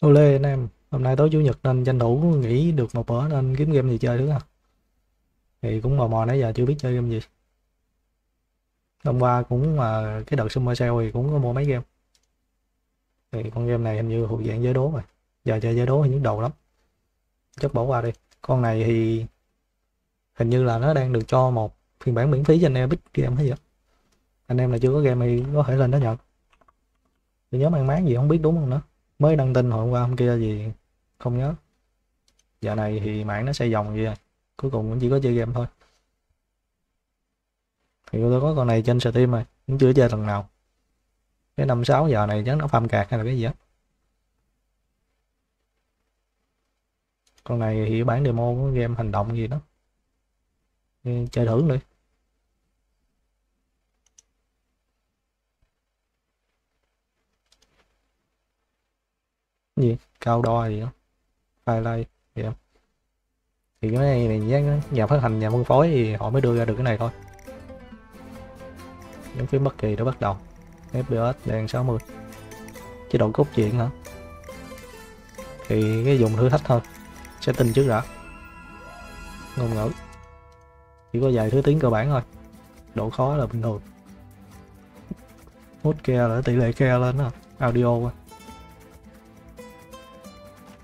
Ô lê anh em, hôm nay tối chủ nhật nên tranh thủ nghỉ được một bữa nên kiếm game gì chơi đúng không? Thì cũng mò nãy giờ chưa biết chơi game gì. Hôm qua cũng mà cái đợt summer sale thì cũng có mua mấy game. Thì con game này hình như thuộc dạng giới đố rồi. Giờ chơi giới đố thì nhức đầu lắm. Chắc bỏ qua đi. Con này thì hình như là nó đang được cho một phiên bản miễn phí trên Epic game hay gì. Anh em là chưa có game thì có thể lên đó nhận. Thì nhóm ăn máng gì không biết đúng không nữa. Mới đăng tin hôm qua hôm kia gì không nhớ. Giờ này thì mạng nó xây dòng vậy rồi. Cuối cùng cũng chỉ có chơi game thôi. Thì tôi có con này trên Steam rồi, cũng chưa chơi lần nào. Cái 5-6 giờ này chắc nó farm cạc hay là cái gì á. Con này thì bản demo của game hành động gì đó. Chơi thử đi. Gì cao đo gì đó, highlight gì đó. Thì cái này nhà phát hành nhà phân phối thì họ mới đưa ra được cái này thôi. Những phím bất kỳ đã bắt đầu FPS đèn 60 chế độ cốt truyện hả, thì cái dùng thử thách thôi, sẽ tin trước đã. Ngôn ngữ chỉ có vài thứ tiếng cơ bản thôi, độ khó là bình thường. Hút kia là tỷ lệ kia lên đó, audio quá.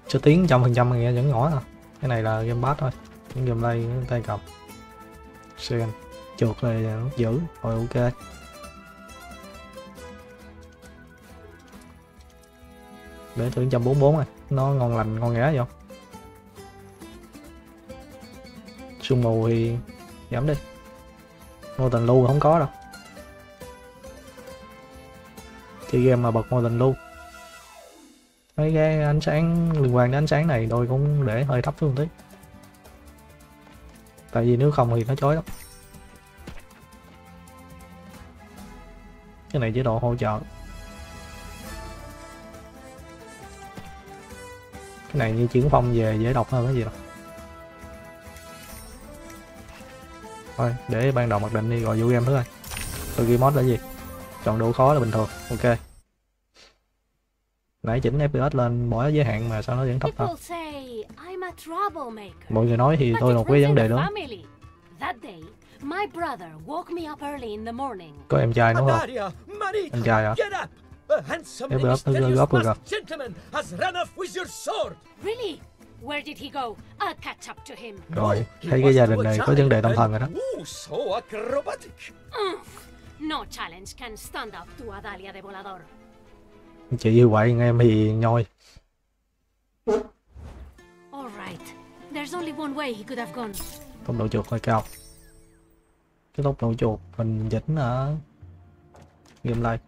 Cho tiếng 100% nghe vẫn nhỏ à. Cái này là gamepad thôi, những gameplay tay cầm xem chuột này nút giữ rồi ok. Để thử 144 này, nó ngon lành ngon nghẽ không? Sương mù thì giảm đi, mô tình lưu không có đâu. Chơi game mà bật mô tình lưu. Mấy cái ánh sáng liên quan đến ánh sáng này tôi cũng để hơi thấp xuống tí, tại vì nếu không thì nó chói lắm. Cái này chế độ hỗ trợ. Cái này như chuyển phong về dễ đọc hơn cái gì đâu. Thôi để ban đầu mặc định đi rồi vô game thử coi. Tôi ghi mod là gì? Chọn độ khó là bình thường, ok. Nãy chỉnh FPS lên bỏ giới hạn mà sao nó vẫn thấp thôi. Mọi người nói thì tôi là một cái vấn đề lớn. Có em trai đúng không? Em trai hả? FPS nó rơi góp rồi kìa. Rồi, thấy cái gia đình này có vấn đề tâm thần rồi đó. No challenge can stand up to Adalia de Volador. Chị như vậy anh em thì nhoi. Tốc độ chuột hơi cao. Cái tốc độ chuột mình chỉnh ở gameplay.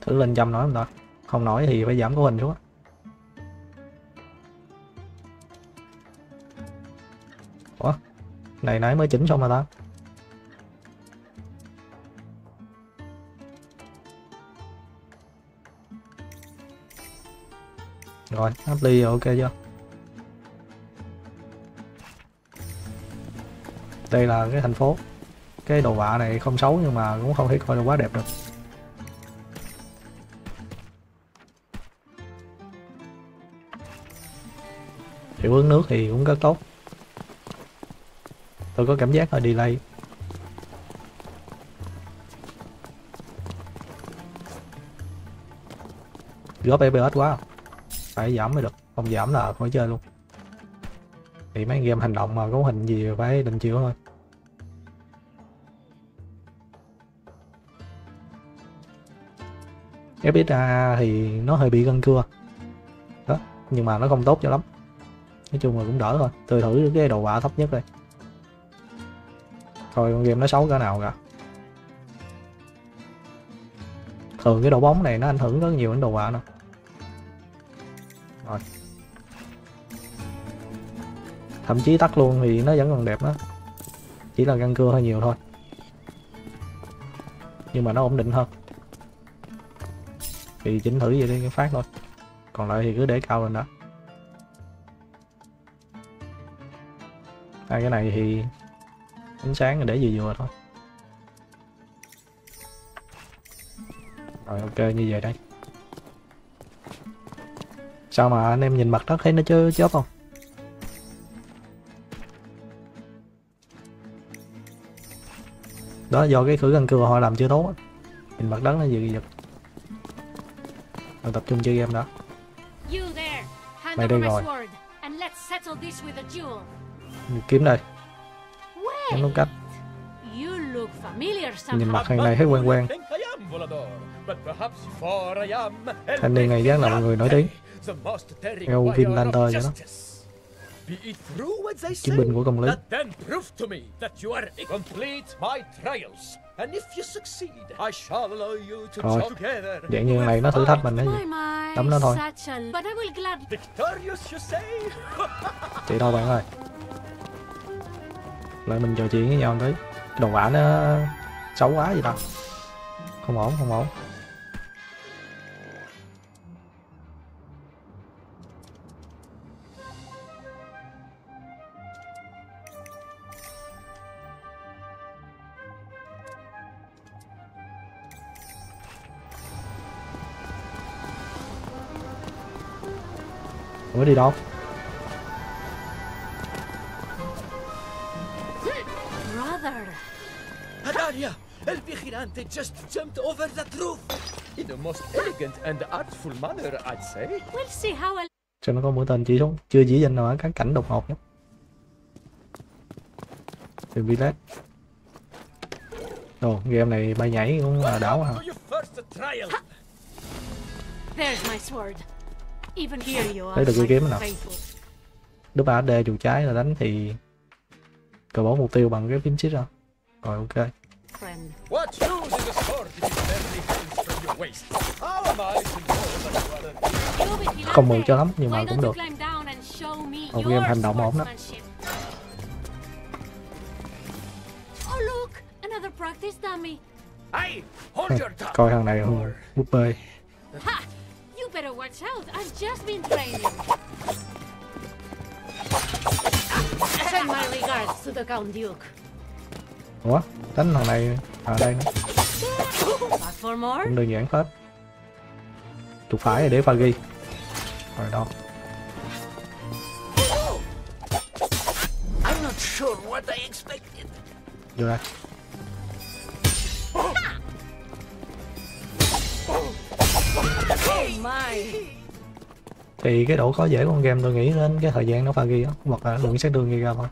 Thử lên 100 nói không ta? Không nổi thì phải giảm cấu hình xuống. Ủa? Này nãy mới chỉnh xong mà ta. Rồi, apply rồi ok chưa? Đây là cái thành phố. Cái đồ họa này không xấu nhưng mà cũng không thể coi là quá đẹp được. Hiệu ứng nước thì cũng rất tốt. Tôi có cảm giác hơi delay. Góp FPS quá, phải giảm mới được, không giảm là khỏi chơi luôn. Thì mấy game hành động mà cấu hình gì phải định chịu thôi. FXAA thì nó hơi bị gân cưa đó, nhưng mà nó không tốt cho lắm. Nói chung là cũng đỡ thôi. Tôi thử cái đồ họa thấp nhất đây coi con game nó xấu cỡ nào cả. Thường cái độ bóng này nó ảnh hưởng rất nhiều đến đồ họa nữa. Rồi. Thậm chí tắt luôn thì nó vẫn còn đẹp đó. Chỉ là găng cưa hơi nhiều thôi. Nhưng mà nó ổn định hơn. Thì chỉnh thử vậy đi cái phát thôi. Còn lại thì cứ để cao lên đó. Hai cái này thì Ánh sáng để vừa vừa thôi. Rồi ok, như vậy đây. Sao mà anh em nhìn mặt đất thấy nó chứ chớp không? Đó do cái khử răng cưa họ làm chưa tốt. Nhìn mặt đất nó gì giật. Rồi tập trung chơi game đó. Mày đây rồi. Kiếm đây. Kiếm đúng cách. Nhìn mặt hàng này thấy quen quen. Thanh niên này dáng là một người nổi tiếng. Theo phim Lanter vậy đó. Chứng minh của công lý. Rồi, dạng như này nó thử thách mình đấy gì. Tấm nó thôi. Chị đâu bạn ơi. Lại mình trò chuyện với nhau tí. Cái đồ vả nó xấu quá gì đâu. Không ổn, không ổn. Ủa đi đâu? Brother. Adalia, el vigilante just jumped over the roof in the most elegant and artful manner, I'd say. We'll see how. Cho nó có mũi tên chỉ xuống, chưa chỉ danh nào các cảnh đột ngột nhất. Từ Village. Đồ game này bay nhảy cũng là đảo hả? There's my sword. Đấy được cái kiếm nào. Đúp AD chuột trái là đánh thì cờ bóng mục tiêu bằng cái phím chít ra. Rồi ok. Không mượn cho lắm nhưng mà cũng được. Một game hành động ổn lắm. Coi thằng này búp bê. Better watch out. I've just been training. Send my regards to the Count Duke. Ủa, tính thằng này ở đây nữa. Cũng đơn giản hết. Trục phải để pha ghi. Rồi đâu? I'm not sure what I expected. Vô đây. Thì cái độ khó dễ của con game tôi nghĩ đến cái thời gian nó pha ghi á, hoặc là lượng sát thương ghi ra thôi.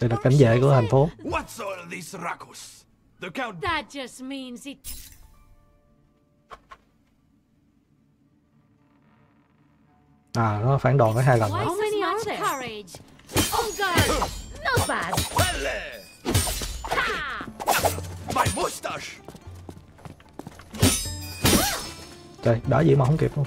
Đây là cảnh vệ của thành phố. À, nó phản đòn với 2 lần rồi. Trời, đỡ gì mà không kịp luôn.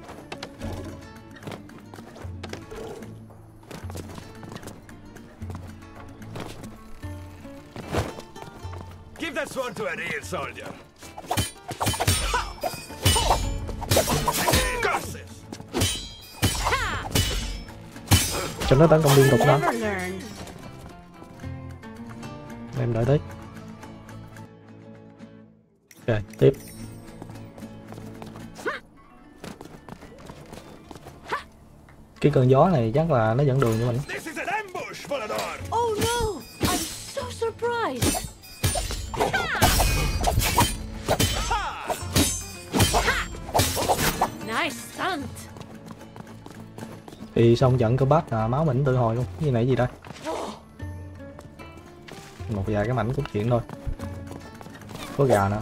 Give that sword to a real soldier. Cho nó tấn công liên tục đó. Em đợi tí. Ok, tiếp. Cái cơn gió này chắc là nó dẫn đường cho mình. Thì xong trận cơ bát là máu mình tự hồi luôn. Cái này gì đây? Một vài cái mảnh cốt chuyện thôi. Có gà nữa.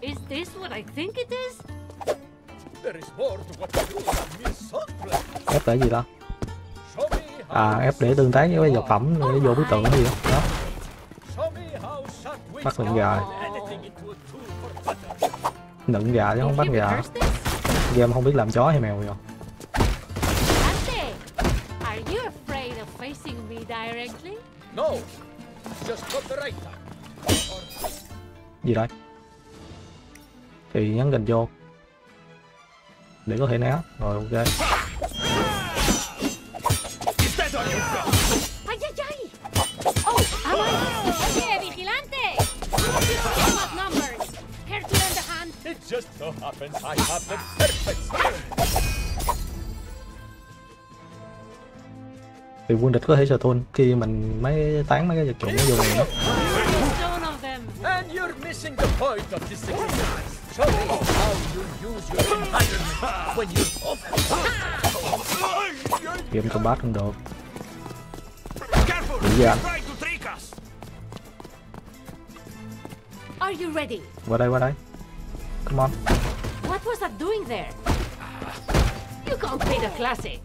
Is this what I think it is? Ép để gì đó? À, ép để tương tác với cái vật phẩm để vô biểu tượng gì đó. Đó. Bắt lợn gà. Lợn gà chứ không bắt gà. Game không biết làm chó hay mèo gì không? Gì đây? Thì nhấn gần vô để có thể né. Rồi ok. Thì quân địch có thể sờ thun khi mình mới tán mấy cái vật dụng nó vô này đó. Game combat không được. Dễ dàng. Qua đây, qua đây. Come on. What was that doing there? You can't play the classic.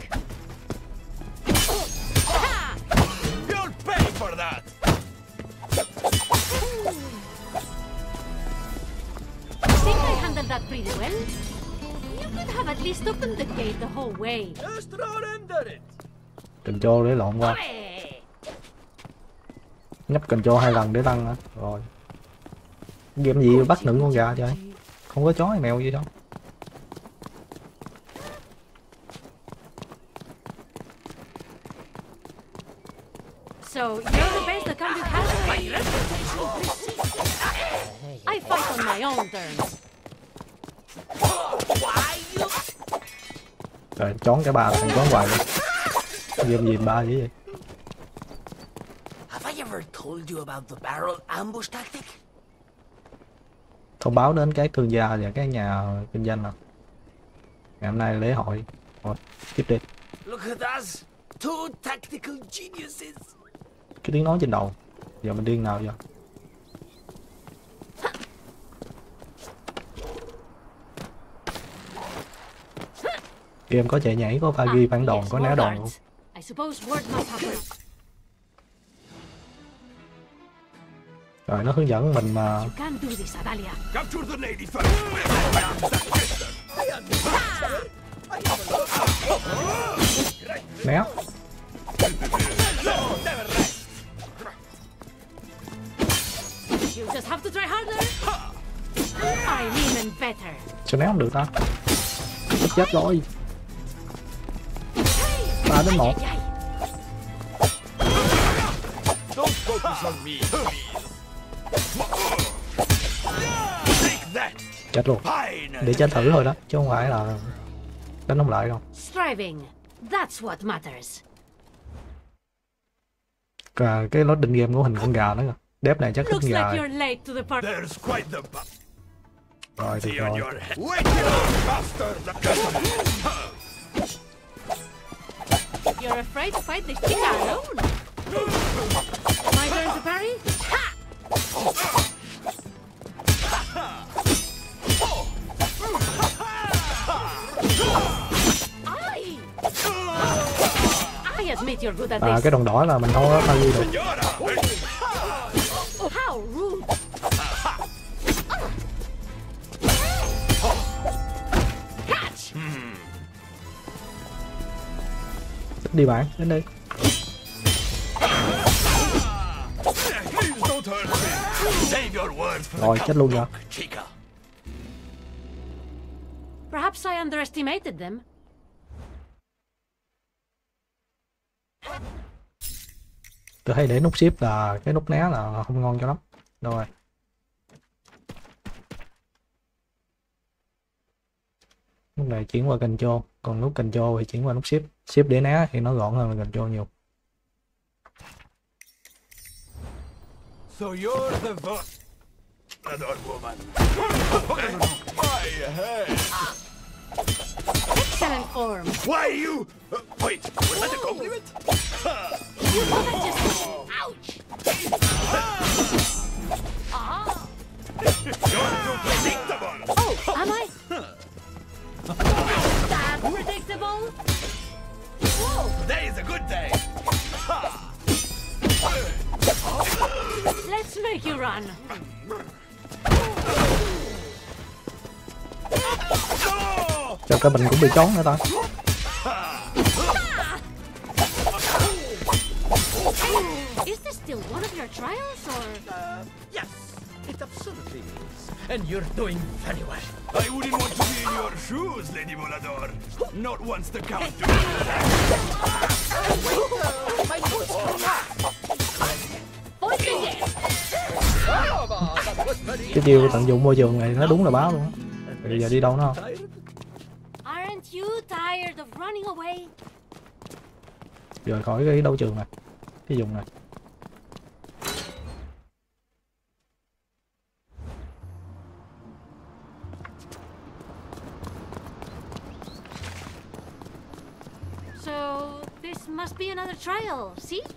You'll pay for that. I think I handled that pretty well. You could have at least opened the gate the whole way. Just run under it. Control để lộn qua. Nhấp control 2 lần để tăng hả? Rồi. Game gì mà bắt nựng con gà trời. Không có chó hay mèo gì đâu. So you're the best the country has. I fight on my own terms. Rồi chón cái bà thành chó hoài luôn. Game gì ba dữ vậy? Have I ever told you about the barrel ambush tactic? Thông báo đến cái thương gia và cái nhà kinh doanh nè. Ngày hôm nay lễ hội. Rồi, tiếp đi. Cái tiếng nói trên đầu. Giờ mình điên nào giờ. Game có chạy nhảy, có pha ghi, phản đòn, có né đòn luôn. Rồi nó hướng dẫn mình mà. Né. Sao né không được ta? Chết rồi. 3-1. Chết luôn. Để chết thử thôi đó, chứ không phải là đánh không lại đâu. Cả cái lót định game của hình con gà nữa kìa. Đép này chắc thích gà. Rồi thì rồi. À, cái đồng đỏ là mình không có bao nhiêu được. Đi bạn, đến đây. Rồi chết luôn rồi. Perhaps I underestimated them. Tôi hay để nút ship là cái nút né là không ngon cho lắm. Rồi. Nút này chuyển qua control, còn nút control thì chuyển qua nút ship. Ship để né thì nó gọn hơn là control nhiều. So you're the woman. Excellent form. Why you? Wait, was that a compliment? You mother just... Ouch! You're too predictable. Oh, am I? Make you run. Cho cái mình cũng bị trốn nữa ta. Is this still one of your trials or? Yes, it absolutely is. And you're doing very well. I wouldn't want to be in your shoes, Lady Volador. Not once the count. Wait, my foot's coming up. Cái điều tận dụng môi trường này nó đúng là báo luôn. Bây giờ đi đâu nó không? Aren't you tired of running away? Rời khỏi cái đấu trường này, cái vùng này.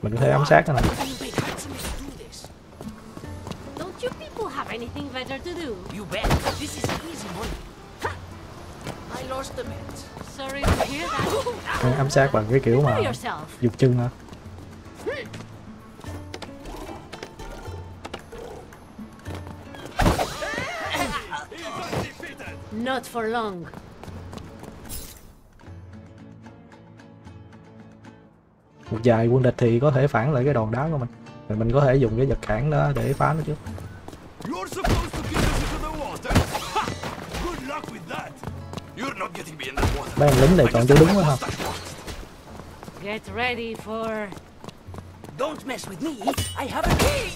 Mình có thể ám sát này. Ám sát bằng cái kiểu mà dục chân hả? Not for long. Một vài quân địch thì có thể phản lại cái đòn đá của mình. Rồi mình có thể dùng cái vật cản đó để phá nó trước. Mấy em lính này chọn chỗ đúng quá không? Get ready for... Don't mess with me. I have a key.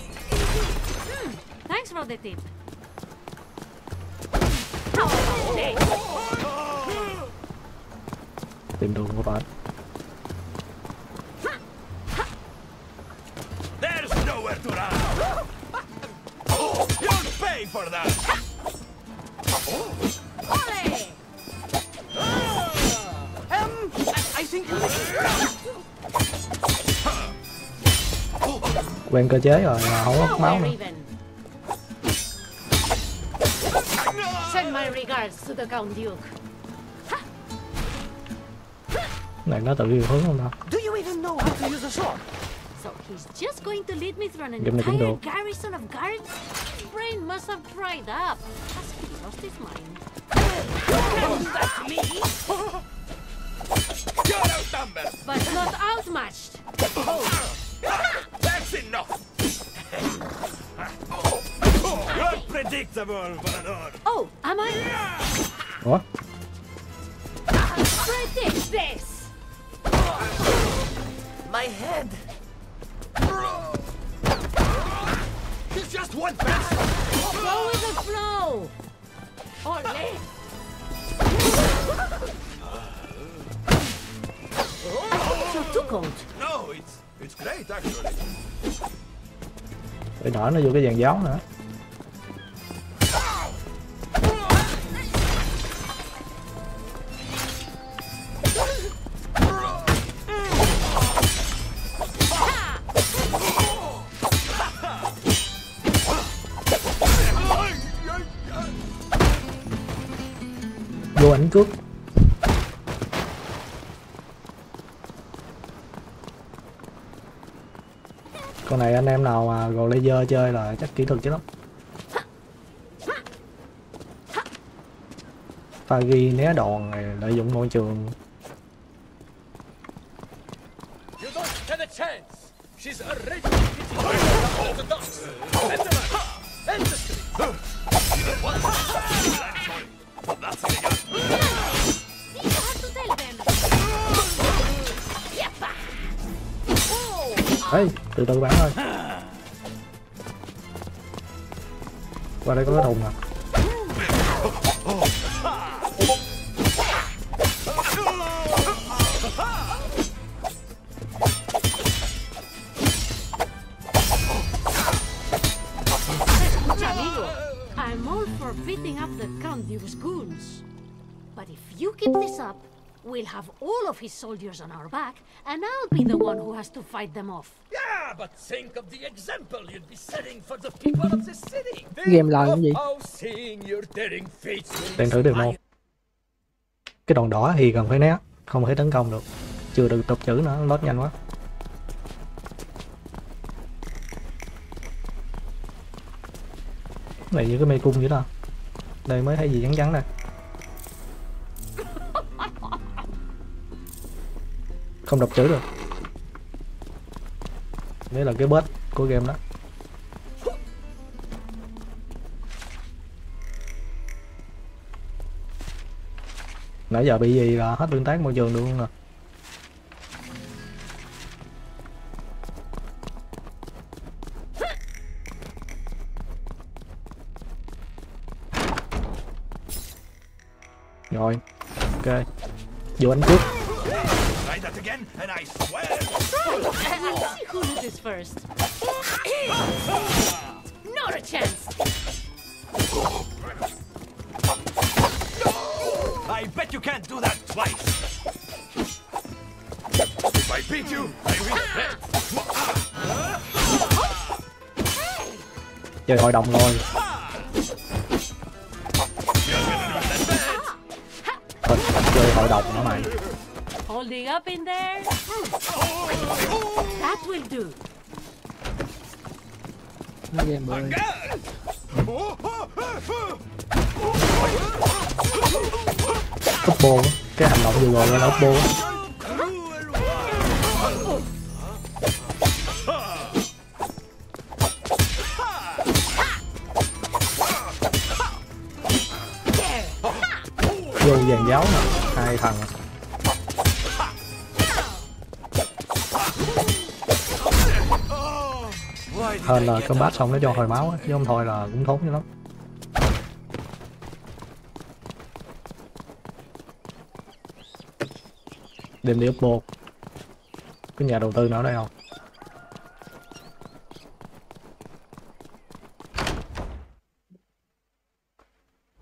Thanks for the tip. Tìm đường của bạn. Quen cơ chế rồi mà không mất máu nữa. Này nó tự điều hướng không ta? So he's just going to lead me through an entire garrison of guards. His brain must have dried up. Has he lost his mind? That's me. You're outnumbered, but not outmatched. That's enough. You're predictable, Volador. Oh, am I? What? Predict this. My head. He's just one pass. Go with the flow. Or late. So too cold. No, it's great actually. Để nở nó vô cái dàn giáo nữa. Vô ảnh cướp. Con này anh em nào mà gò laser chơi là chắc kỹ thuật chứ lắm. Pha ghi né đòn này, lợi dụng môi trường. Ê, từ từ bạn ơi. Qua đây có cái thùng nè. I'm all for beating up the Count's goons. But if you keep this up, we'll have all of his soldiers on our back, and I'll be the one who has to fight them off. Yeah, but think of the example you'd be setting for the people of the city. Game là cái gì? Đang thử được không? Cái đòn đỏ thì cần phải né, không thể tấn công được. Chưa được tập chữ nữa, lót nhanh quá. Này như cái mê cung vậy đó. Đây mới thấy gì trắng trắng nè. Không đọc chữ được. Đấy là cái bớt của game đó. Nãy giờ bị gì là hết tương tác môi trường được luôn nè. Rồi, ok. Vô anh trước. I bet you can't do that twice. If I beat you, I will bet. Chơi hội đồng rồi. Chơi hội đồng nữa mày. Holding up in there. That will do. Oppo, cái hành động vừa rồi là Oppo. Vô vàng giáo nè, hai thằng. Hên là combat xong nó cho hồi máu á, chứ không thôi là cũng thốn dữ lắm. Đem đi Oppo. Cái nhà đầu tư nào ở đây không?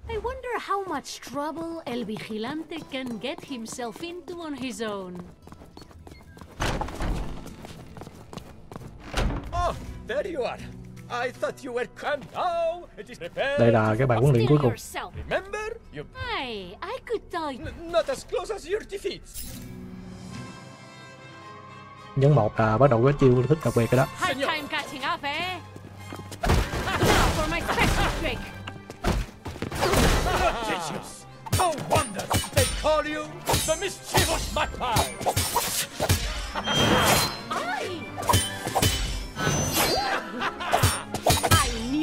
I wonder how much trouble El Vigilante can get himself into on his own. Oh, there you are. I thought you were cramped now. It is prepared. Đây là cái bài huấn luyện cuối cùng. Remember? Hey, I could die. Not as close as your defeats. Nhấn 1 là bắt đầu có chiêu thức đặc biệt cái đó.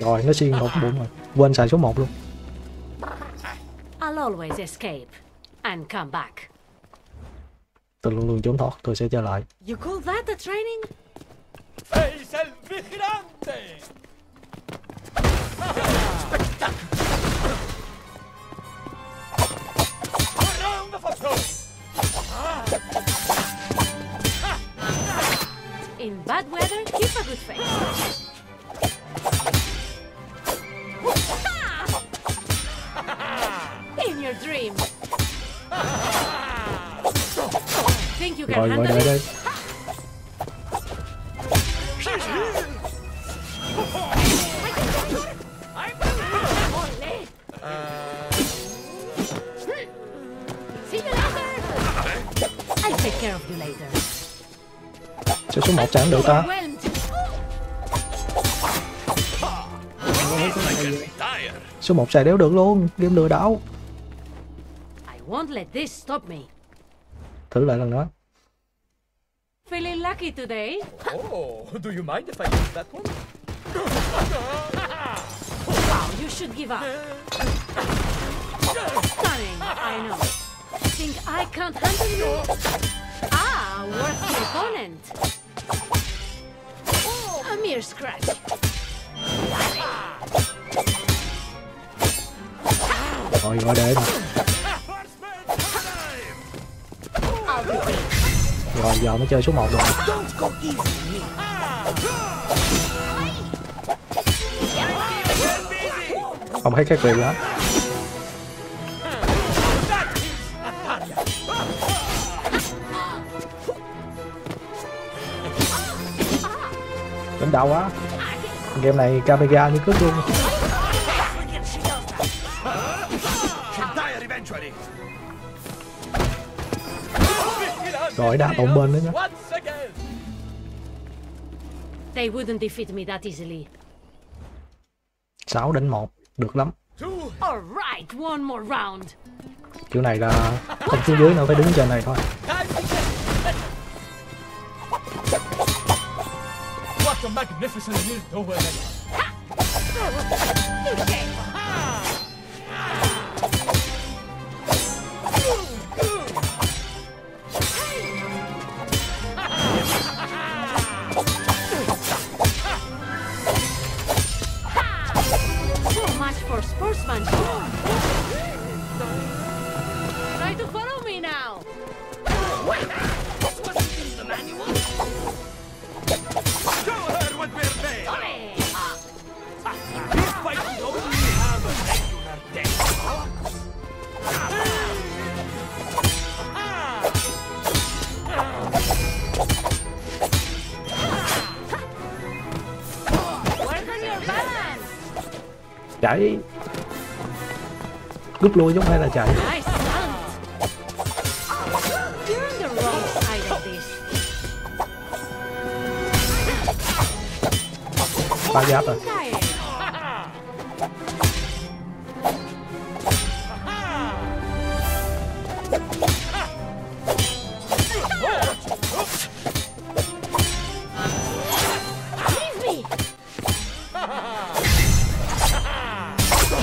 Rồi nó xuyên một bụng rồi, quên xài số 1 luôn. Tôi luôn luôn trốn thoát, tôi sẽ trở lại. In bad weather, keep a good face. In your dream. Think you can handle it? See you later. I'll take care of you later. Sao số 1 chẳng được ta? Số 1 xài đéo được luôn, game lừa đảo. Thử lại lần nữa. think I can't handle you? Ah, worthy opponent. A mere scratch. Thôi ngồi đây. Rồi giờ mới chơi số 1 rồi. Không thấy khác biệt nữa. Đến đầu á. Game này camera như cướp luôn. Rồi đá bóng bên nữa nhá. They wouldn't defeat me that easily. 6-1 được lắm. Kiểu này là không xuống dưới nữa, phải đứng trên này thôi. Try to follow me now. Chạy rút lui giống hay là chạy. Ba giáp rồi.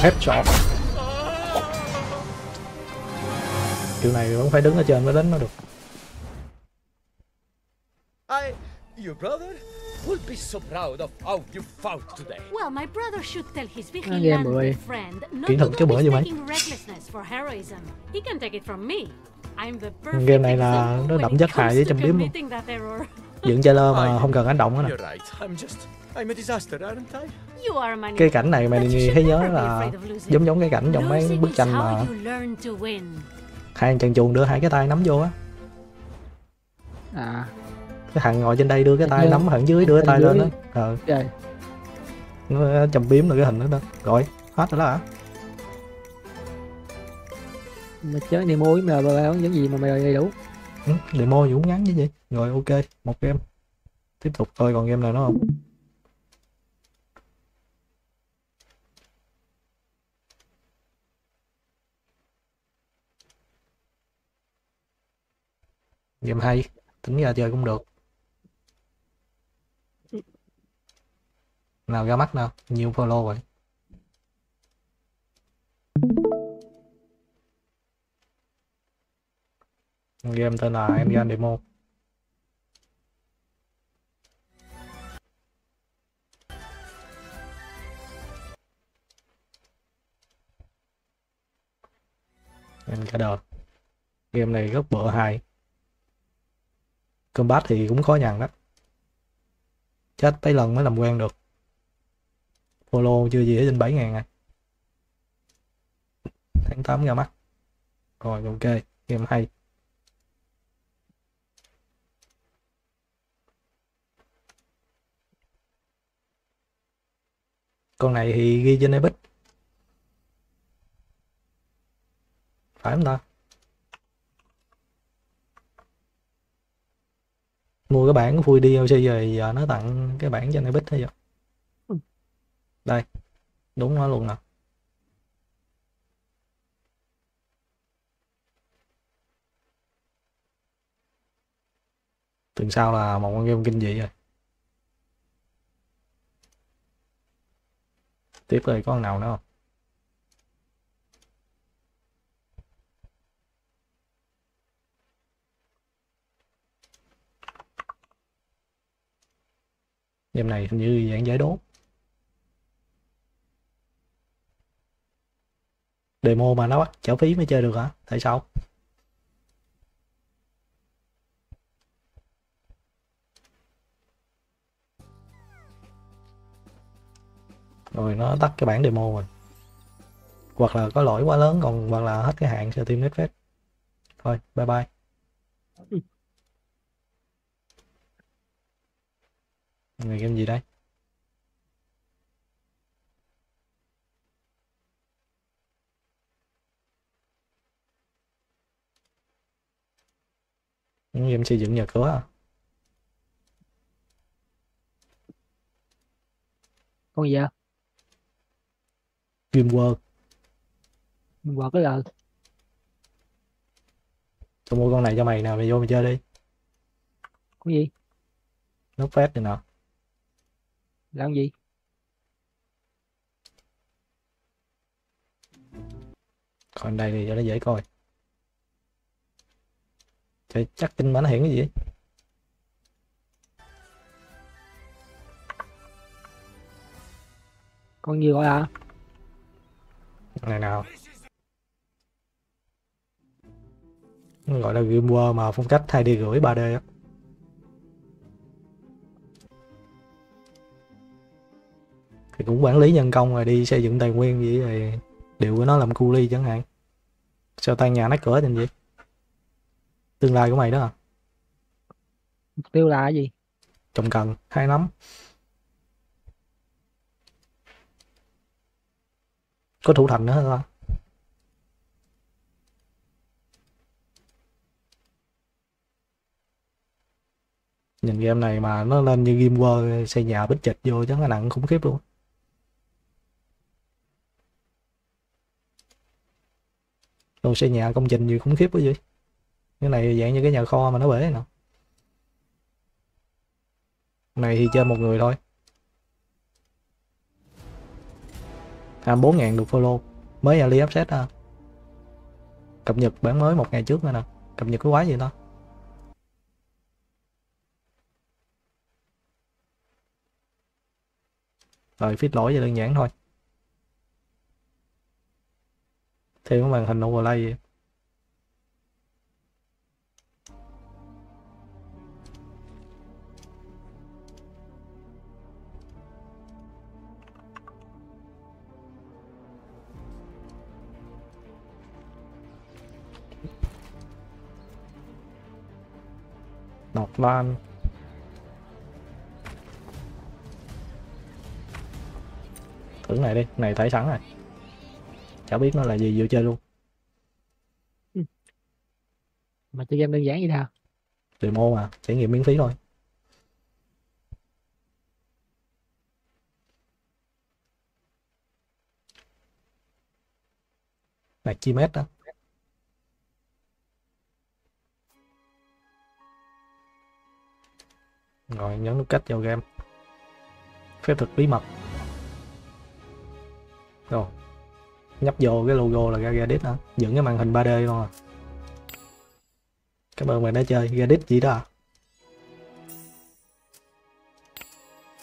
Headshot. Kiểu này vẫn phải đứng ở trên mới đánh nó được. Your brother would be so proud of how you fought today. Well, my brother should tell his vigilant friend not to take recklessness for heroism. He can take it from me. I'm the perfect. Game này là nó đậm chất hại với chấm điểm luôn. Dựng trailer mà không cần ánh động nữa nè. Cái cảnh này mày thấy nhớ là giống cái cảnh trong mấy bức tranh mà hai thằng chuồn đưa hai cái tay nắm vô á. Cái thằng ngồi trên đây đưa cái tay nắm, thằng dưới đưa cái tay lên đó. Nó chầm biếm là cái hình đó đó. Rồi, hết rồi đó hả? Mà chơi demo với mày là những gì mà mày đầy đủ. Demo thì cũng ngắn chứ gì. Rồi ok, một game. Tiếp tục thôi, còn game nào nữa không? Game hay, tính ra chơi cũng được. Nào ra mắt nào, nhiều follow rồi. Game tên là em ra demo. Em cả đời. Game này rất bựa hài. Combat thì cũng khó nhằn lắm. Chết tới lần mới làm quen được. Follow chưa gì hết trên 7.000 à. Tháng 8 ra mắt. Rồi ok, game hay. Con này thì ghi trên Epic. Phải không ta? Mua cái bản của Full DLC rồi giờ nó tặng cái bản trên Epic thế vậy? Đây, đúng nó luôn nè. Tuần sau là một con game kinh dị rồi. Tiếp rồi có con nào nữa không? Game này hình như dạng giải đố. Demo mà nó bắt trả phí mới chơi được hả? Tại sao? Rồi nó tắt cái bản demo rồi. Hoặc là có lỗi quá lớn, còn hoặc là hết cái hạn cho Steam Next Fest. Thôi, bye bye. Người game gì đây? Những game xây dựng nhà cửa à? Con gì vậy? Game World. World cái là tôi mua con này cho mày nào, mày vô mày chơi đi. Con gì? Nó phép này nọ. Làm gì? Còn đây thì cho nó dễ coi. Trời, chắc tin mà nó hiện cái gì vậy? Con gì gọi hả? Này nào. Nó gọi là game world mà phong cách 2D rưỡi 3D á. Thì cũng quản lý nhân công rồi đi xây dựng tài nguyên gì rồi điều của nó làm coolie chẳng hạn. Sao tan nhà nát cửa thành vậy? Tương lai của mày đó à? Mục tiêu là cái gì? Trồng cần, hai nấm. Có thủ thành nữa hay không? Nhìn game này mà nó lên như game world xây nhà bích trịch vô chắc là nặng khủng khiếp luôn. Đồ xây nhà công trình gì khủng khiếp quá vậy? Cái này dạng như cái nhà kho mà nó bể nè. Này thì chơi một người thôi. 24.000 được follow. Mới early update ha. Cập nhật bản mới một ngày trước nữa nè. Cập nhật cái quái gì đó. Rồi feed lỗi cho đơn giản thôi. Thêm cái màn hình overlay vậy. Đọc lan. Thử này đi, này thấy sẵn rồi. Chả biết nó là gì, vô chơi luôn. Ừ. Mà chơi game đơn giản vậy nào? Demo mà, trải nghiệm miễn phí thôi. Này chi mét đó. Rồi nhấn nút cách vào game. Phép thuật bí mật. Rồi nhấp vô cái logo là ra GADIS hả? Dựng cái màn hình 3D luôn à. Cảm ơn bạn đã chơi. GADIS gì đó à?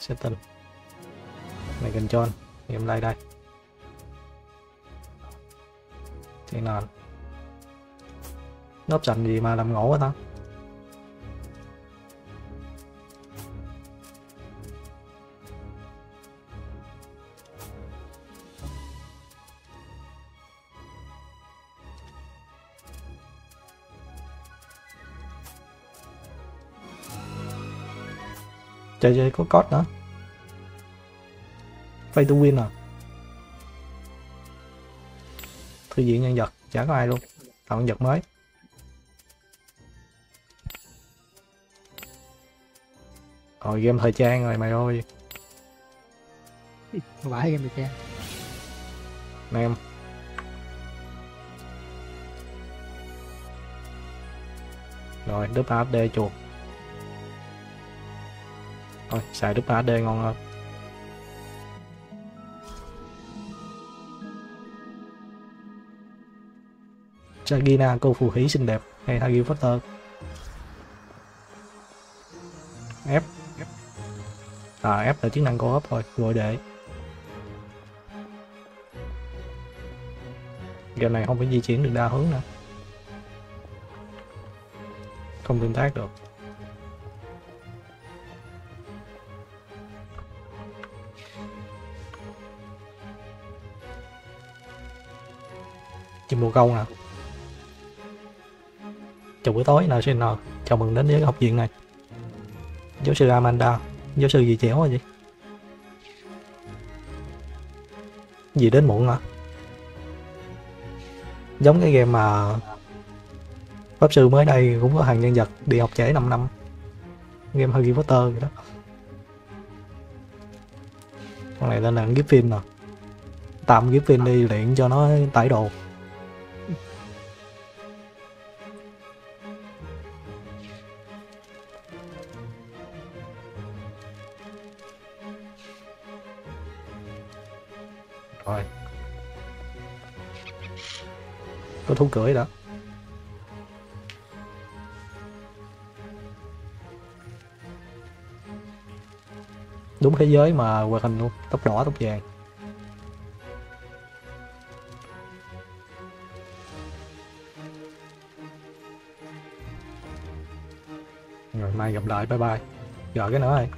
Setting. Này control. Game lại đây. Thế nào? Nó option gì mà làm ngộ quá ta? Trời ơi, có COD nữa. Pay to win à. Thư viện nhân vật, chả có ai luôn. Tạo nhân vật mới. Rồi game thời trang rồi mày ơi. Vãi game thời trang. Nam. Rồi, đúp AFD chuột. Thôi, xài đúp AD ngon hơn. Sagina cô phù thủy xinh đẹp hay Harry Potter. F. F là chức năng co-op thôi, gọi để. Game này không phải di chuyển được đa hướng nữa, không tương tác được. Chim bồ câu nè. Chào buổi tối NCN, chào mừng đến với học viện này. Giáo sư Amanda, giáo sư gì chéo hả vậy? Gì đến muộn hả? Giống cái game mà pháp sư mới đây cũng có hàng nhân vật đi học trễ 5 năm. Game Harry Potter vậy đó. Con này tên là Gift Phim nè. Tạm Gift Phim đi luyện cho nó tải đồ. Rồi. Có thú cưỡi đó. Đúng thế giới mà hoạt hình luôn, tóc đỏ tóc vàng. Rồi mai gặp lại, bye bye. Rồi cái nữa rồi.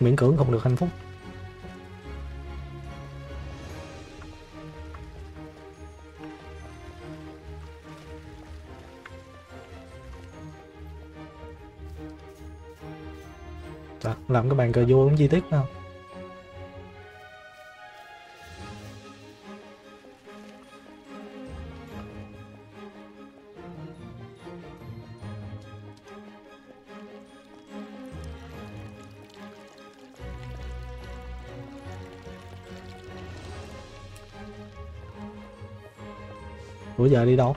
Miễn cưỡng không được hạnh phúc. Đó, làm cái bàn cờ vua cũng chi tiết không? Ủa giờ đi đâu?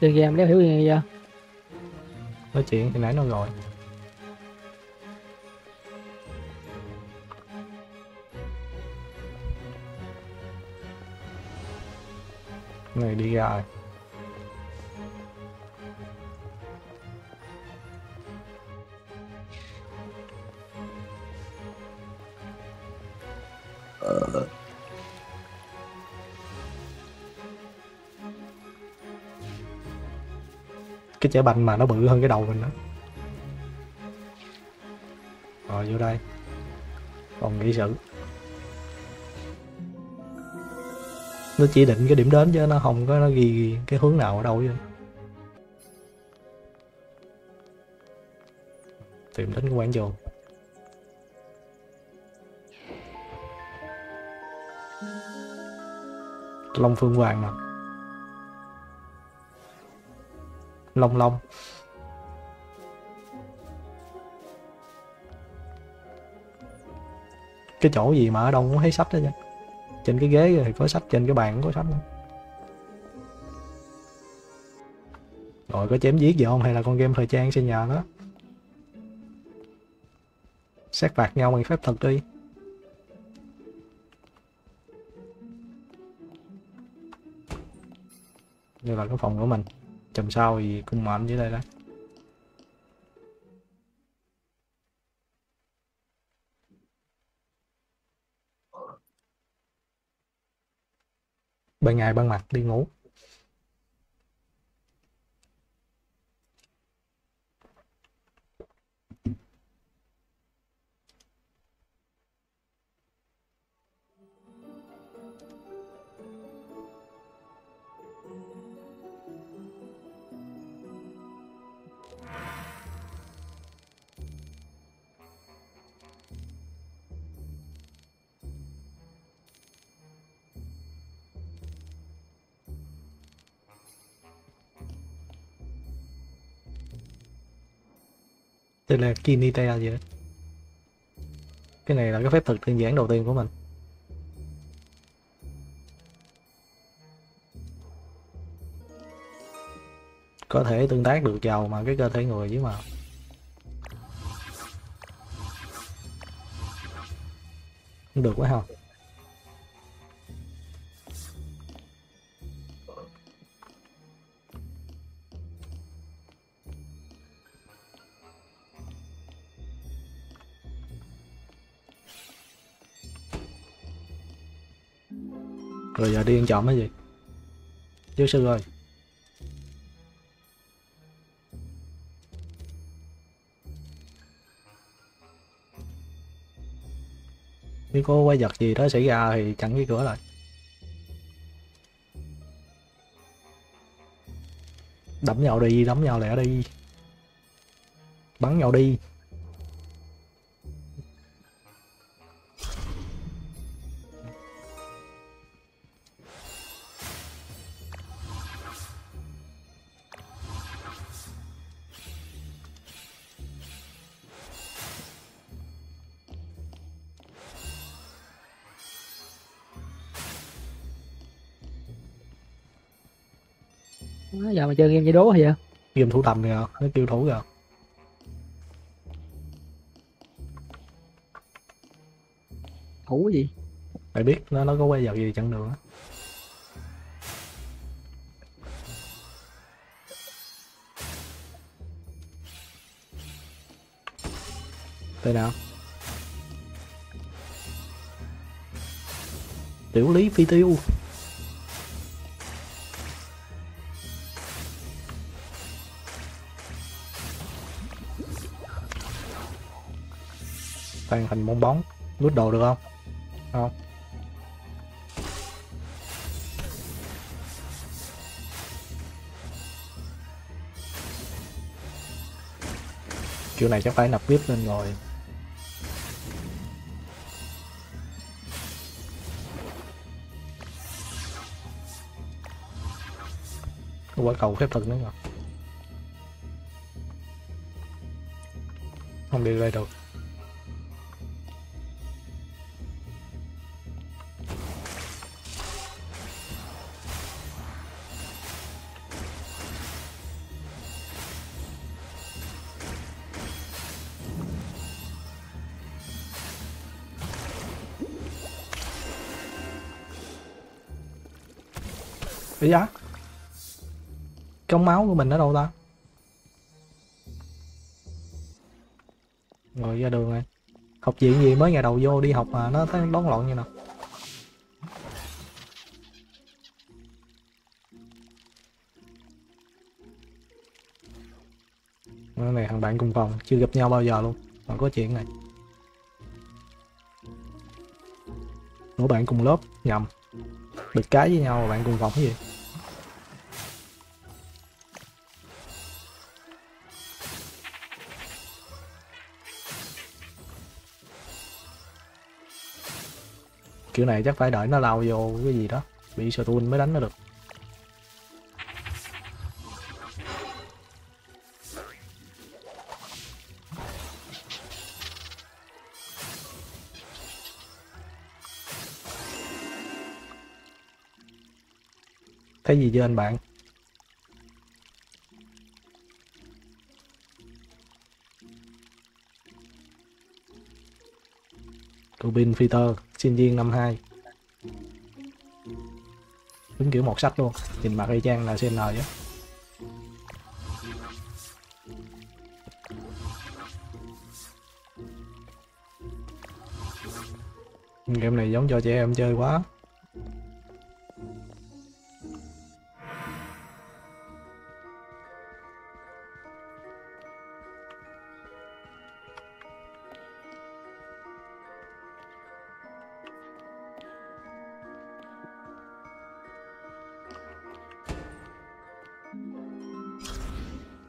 Được game đéo hiểu gì vậy? Nói chuyện thì nãy nó rồi. Này đi ra rồi. Cái chả bành mà nó bự hơn cái đầu mình đó. Rồi vô đây. Còn nghị sự. Nó chỉ định cái điểm đến chứ nó không có nó ghi cái hướng nào ở đâu vậy. Tìm đến cái quảng trường. Long phương vàng nè. Long long. Cái chỗ gì mà ở đâu cũng thấy sách đó nha. Trên cái ghế thì có sách, trên cái bàn cũng có sách nữa. Rồi có chém giết gì không hay là con game thời trang xây nhà đó. Sát phạt nhau bằng phép thật đi. Như là cái phòng của mình. Chầm sao thì cung mạnh dưới đây đó. Ban ngày ban mặt đi ngủ. Đây là Kinita gì đó. Cái này là cái phép thực đơn giản đầu tiên của mình. Có thể tương tác được giàu mà cái cơ thể người với mà. Không được quá hả? Rồi giờ điên chọn cái gì? Chứ sư ơi. Nếu có quái vật gì đó xảy ra thì chặn cái cửa lại. Đấm nhau đi, đấm nhau lẹ đi. Bắn nhau đi. Giờ mà chơi game giải đố hay vậy? Game thủ tầm kìa, nó kêu thủ kìa. Thủ cái gì? Mày biết nó có quay vào gì chẳng được á. Đây nào. Tiểu lý phi tiêu. Toàn thành bong bóng, lút đồ được không? Không. Kiểu này chắc phải nạp VIP lên rồi. Có quả cầu phép thuật nữa rồi. Không đi đây được. Ê da, trong máu của mình ở đâu ta? Ngồi ra đường này. Học viện gì mới ngày đầu vô đi học mà nó thấy đón lộn như nào. Cái này thằng bạn cùng phòng chưa gặp nhau bao giờ luôn mà có chuyện này. Của bạn cùng lớp nhầm. Bịt cái với nhau mà bạn cùng phòng cái gì? Kiểu này chắc phải đợi nó lao vô cái gì đó, bị stun mới đánh nó được. Cái gì trên bạn? Tù pin filter, sinh viên năm 2. Đúng kiểu một sách luôn, nhìn mặt y chang là CN chứ. Game này giống cho trẻ em chơi quá.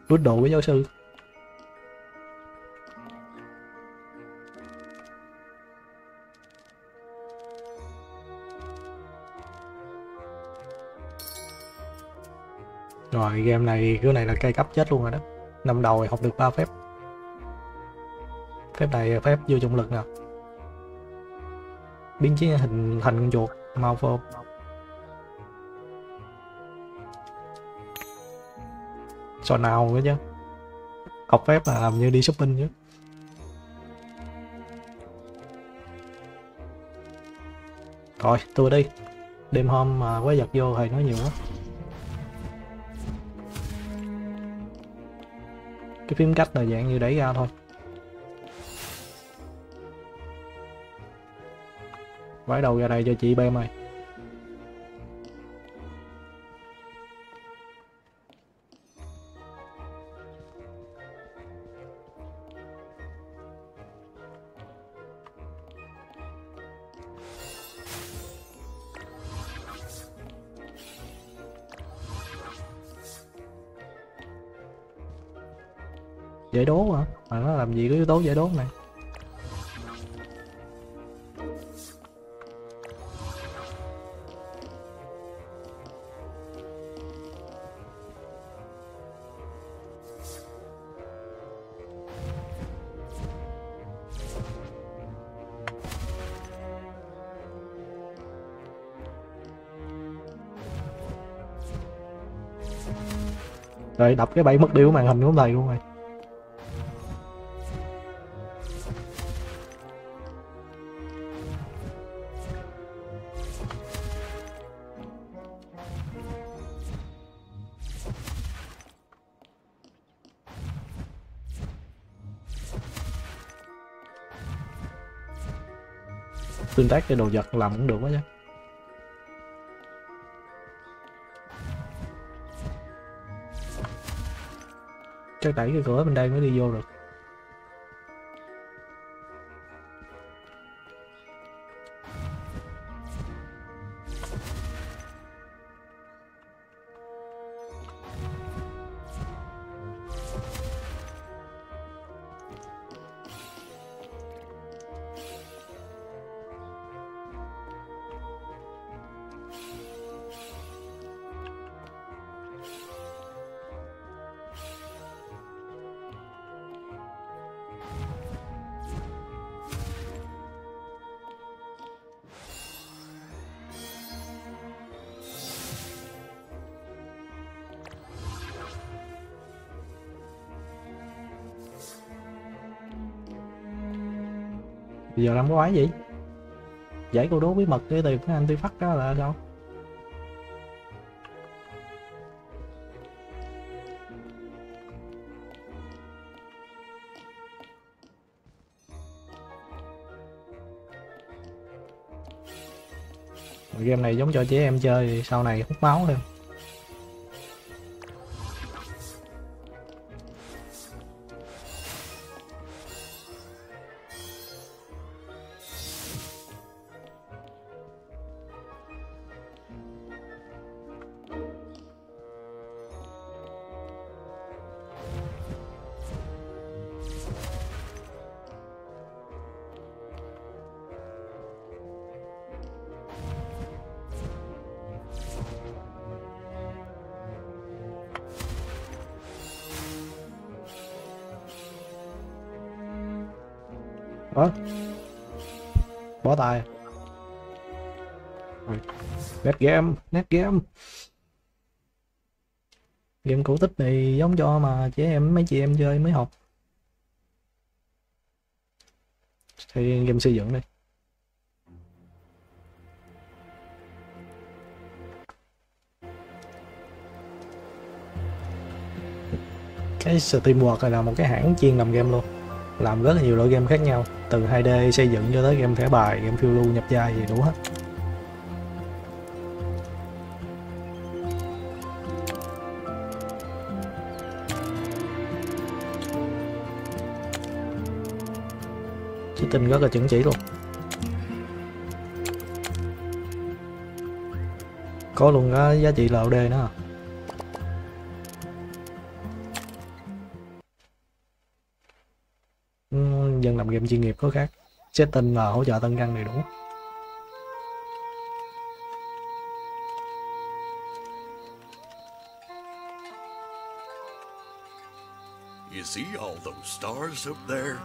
Rút đồ với giáo sư. Rồi game này cứ này là cay cấp chết luôn rồi đó. Năm đầu thì học được 3 phép. Phép này phép vô trọng lực nè. Biến chiến hình thành con chuột mau phô. Trò nào nữa chứ. Học phép là làm như đi shopping chứ. Rồi tua đi. Đêm hôm mà quái vật vô thì nói nhiều quá. Cái phím cách là dạng như đẩy ra thôi. Vãi đầu ra đây cho chị Bem ơi. Giải đố hả? Mà nó làm gì có yếu tố giải đố này. Rồi đập cái bẫy mất điệu màn hình của thầy luôn rồi. Tương tác cái đồ vật làm cũng được quá chứ. Chắc đẩy cái cửa bên đây mới đi vô được. Bây giờ làm cái quái gì? Giải câu đố bí mật để tìm cái anti-fact đó là đâu? Game này giống cho trẻ em chơi thì sau này hút máu thêm. Ủa? Bỏ tài. Net game. Game cổ tích này giống cho mà trẻ em, mấy chị em chơi mới học. Thì game xây dựng đi. Cái SteamWorld này là một cái hãng chuyên làm game luôn, làm rất là nhiều loại game khác nhau, từ 2D xây dựng cho tới game thẻ bài, game phiêu lưu nhập vai gì đủ hết. Chứ tin rất là chuẩn chỉ luôn. Có luôn có giá trị LOD nữa. Dân làm game chuyên nghiệp có khác, setting là hỗ trợ tăng cân đầy đủ. You see all those stars up there?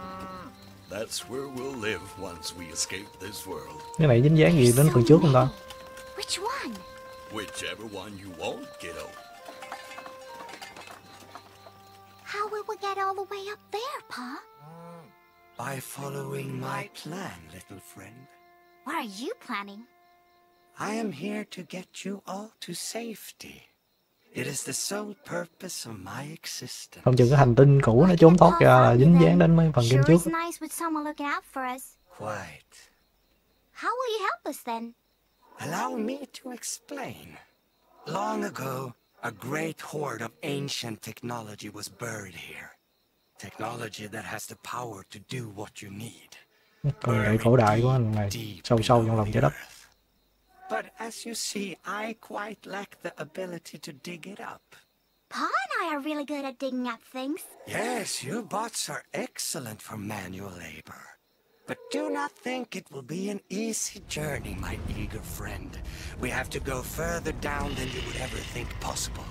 That's where we'll live once we escape this world. Cái này dính dáng gì đến phần trước không ta? Which one? Whichever one you want, kiddo. How will we get all the way up there, Pa? By following my plan, little friend. What are you planning? I am here to get you all to safety. It is the sole purpose of my existence. Không chừng cái hành tinh cũ nó trốn thoát ra là dính dáng đến mấy phần game trước. Quite. How will you help us then? Allow me to explain. Long ago, a great hoard of ancient technology was buried here. Technology that has the power to do what you need. Công nghệ cổ đại của anh này sâu sâu trong lòng trái đất. But as you see, I quite lack the ability to dig it up. Pa and I are really good at digging up things. Yes, you bots are excellent for manual labor. But do not think it will be an easy journey, my eager friend. We have to go further down than you would ever think possible.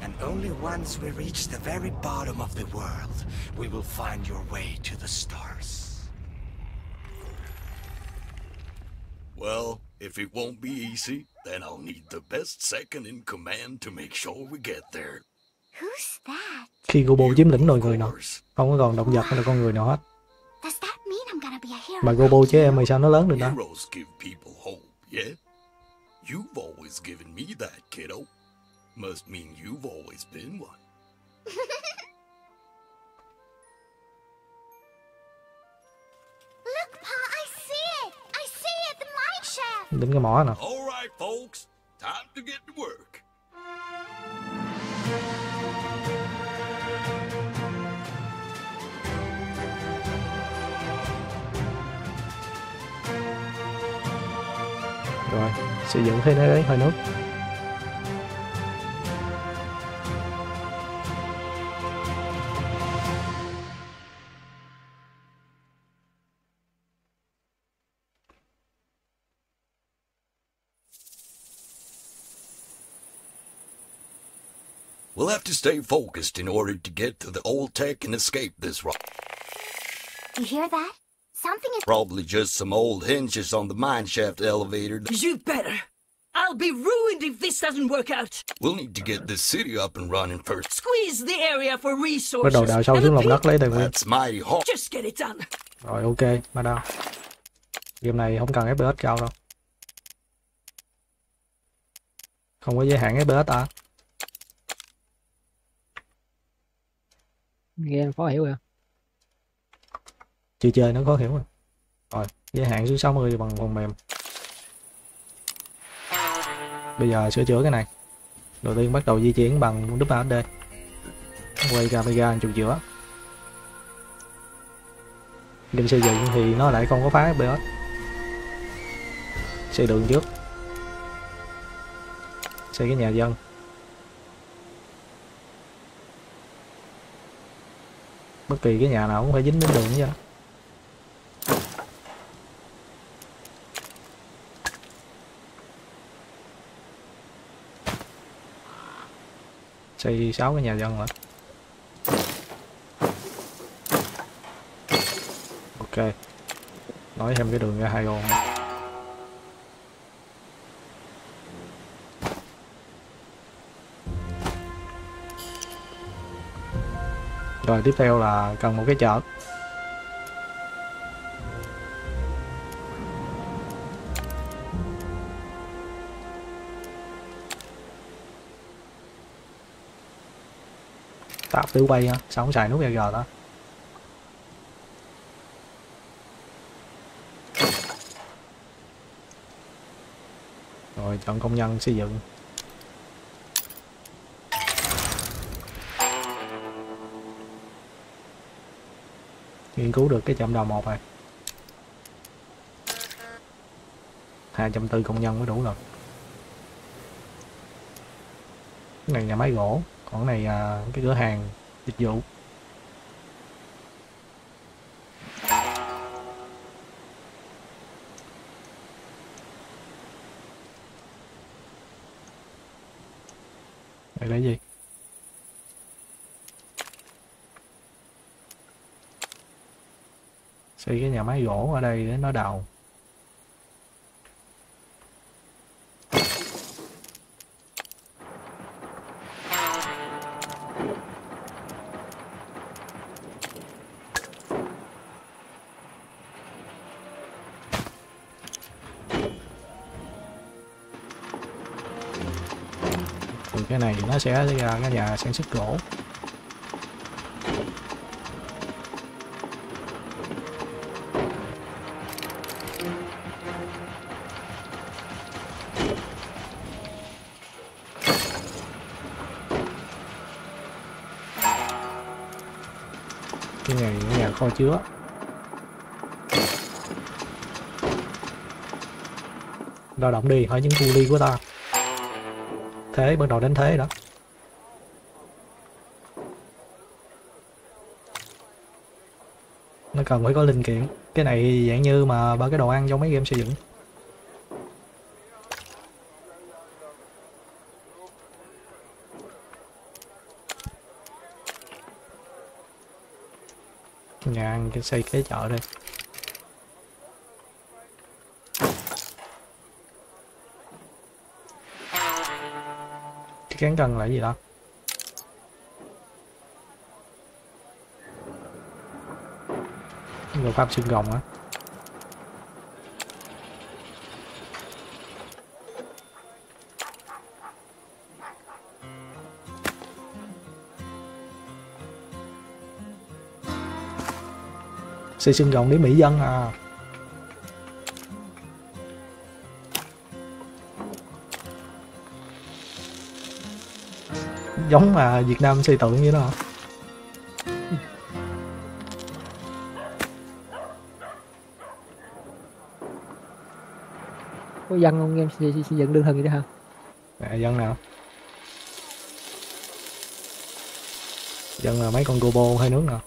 And only once we reach the very bottom of the world, we will find your way to the stars. Well, if it won't be easy, then I'll need the best second in command to make sure we get there. Who's that? Khi Gobo chiếm lĩnh loài người nào, không có còn động vật hay là con người nào hết. Mà Gobo chế em mày sao nó lớn được đó? You've always given me that, kiddo. Must mean you've always been one. Look, Pa, I see it. I see it, the mine shaft. Đến cái mỏ nè. All right, folks, time to get to work. Rồi, sử dụng thế này đấy, hơi nước. We'll have to stay focused in order to get to the old tech and escape this rock. You hear that? Something is probably just some old hinges on the mineshaft elevator. You better. I'll be ruined if this doesn't work out. We'll need to get this city up and running first. Squeeze the area for resources. Bắt đầu đào sâu xuống lòng đất lấy tài nguyên. That's mighty hard. Just get it done. Rồi ok, bắt đầu. Game này không cần FPS cao đâu. Không có giới hạn FPS à? Game khó hiểu rồi. Chưa chơi nó khó hiểu rồi. Rồi, giới hạn xuống 60 bằng phần mềm. Bây giờ sửa chữa cái này. Đầu tiên bắt đầu di chuyển bằng đúp HD. Quay camera chụp giữa. Game xây dựng thì nó lại không có phá FPS. Xây đường trước. Xây cái nhà dân. Bất kỳ cái nhà nào cũng phải dính đến đường vậy. Xây 6 cái nhà dân nữa. Ok. Nói thêm cái đường ra hai con. Rồi tiếp theo là cần một cái chợ. Tạp tiểu bay hả? Sao không xài nút EG đó? Rồi chọn công nhân xây dựng. Nghiên cứu được cái trạm đào 1 này. 240 công nhân mới đủ rồi. Cái này nhà máy gỗ, còn cái này là cái cửa hàng dịch vụ. Đây là gì? Xây cái nhà máy gỗ ở đây để nó đào. thì cái này nó sẽ ra cái nhà sản xuất gỗ. Cái này là nhà kho chứa. Lao động đi, hỏi những cu ly của ta. Thế, bắt đầu đến thế đó. Nó cần phải có linh kiện. Cái này dạng như mà ba cái đồ ăn trong mấy game xây dựng. Nhà ăn xây cái chợ đây. Cán cần là gì đó. Người Pháp xương gồng á. Xây xương gồng để mỹ dân à. Giống mà Việt Nam xây tượng như đó. Có dân không em xây dựng đơn thân gì đó hả? À, dân nào? Dân là mấy con gobo hơi nước nào.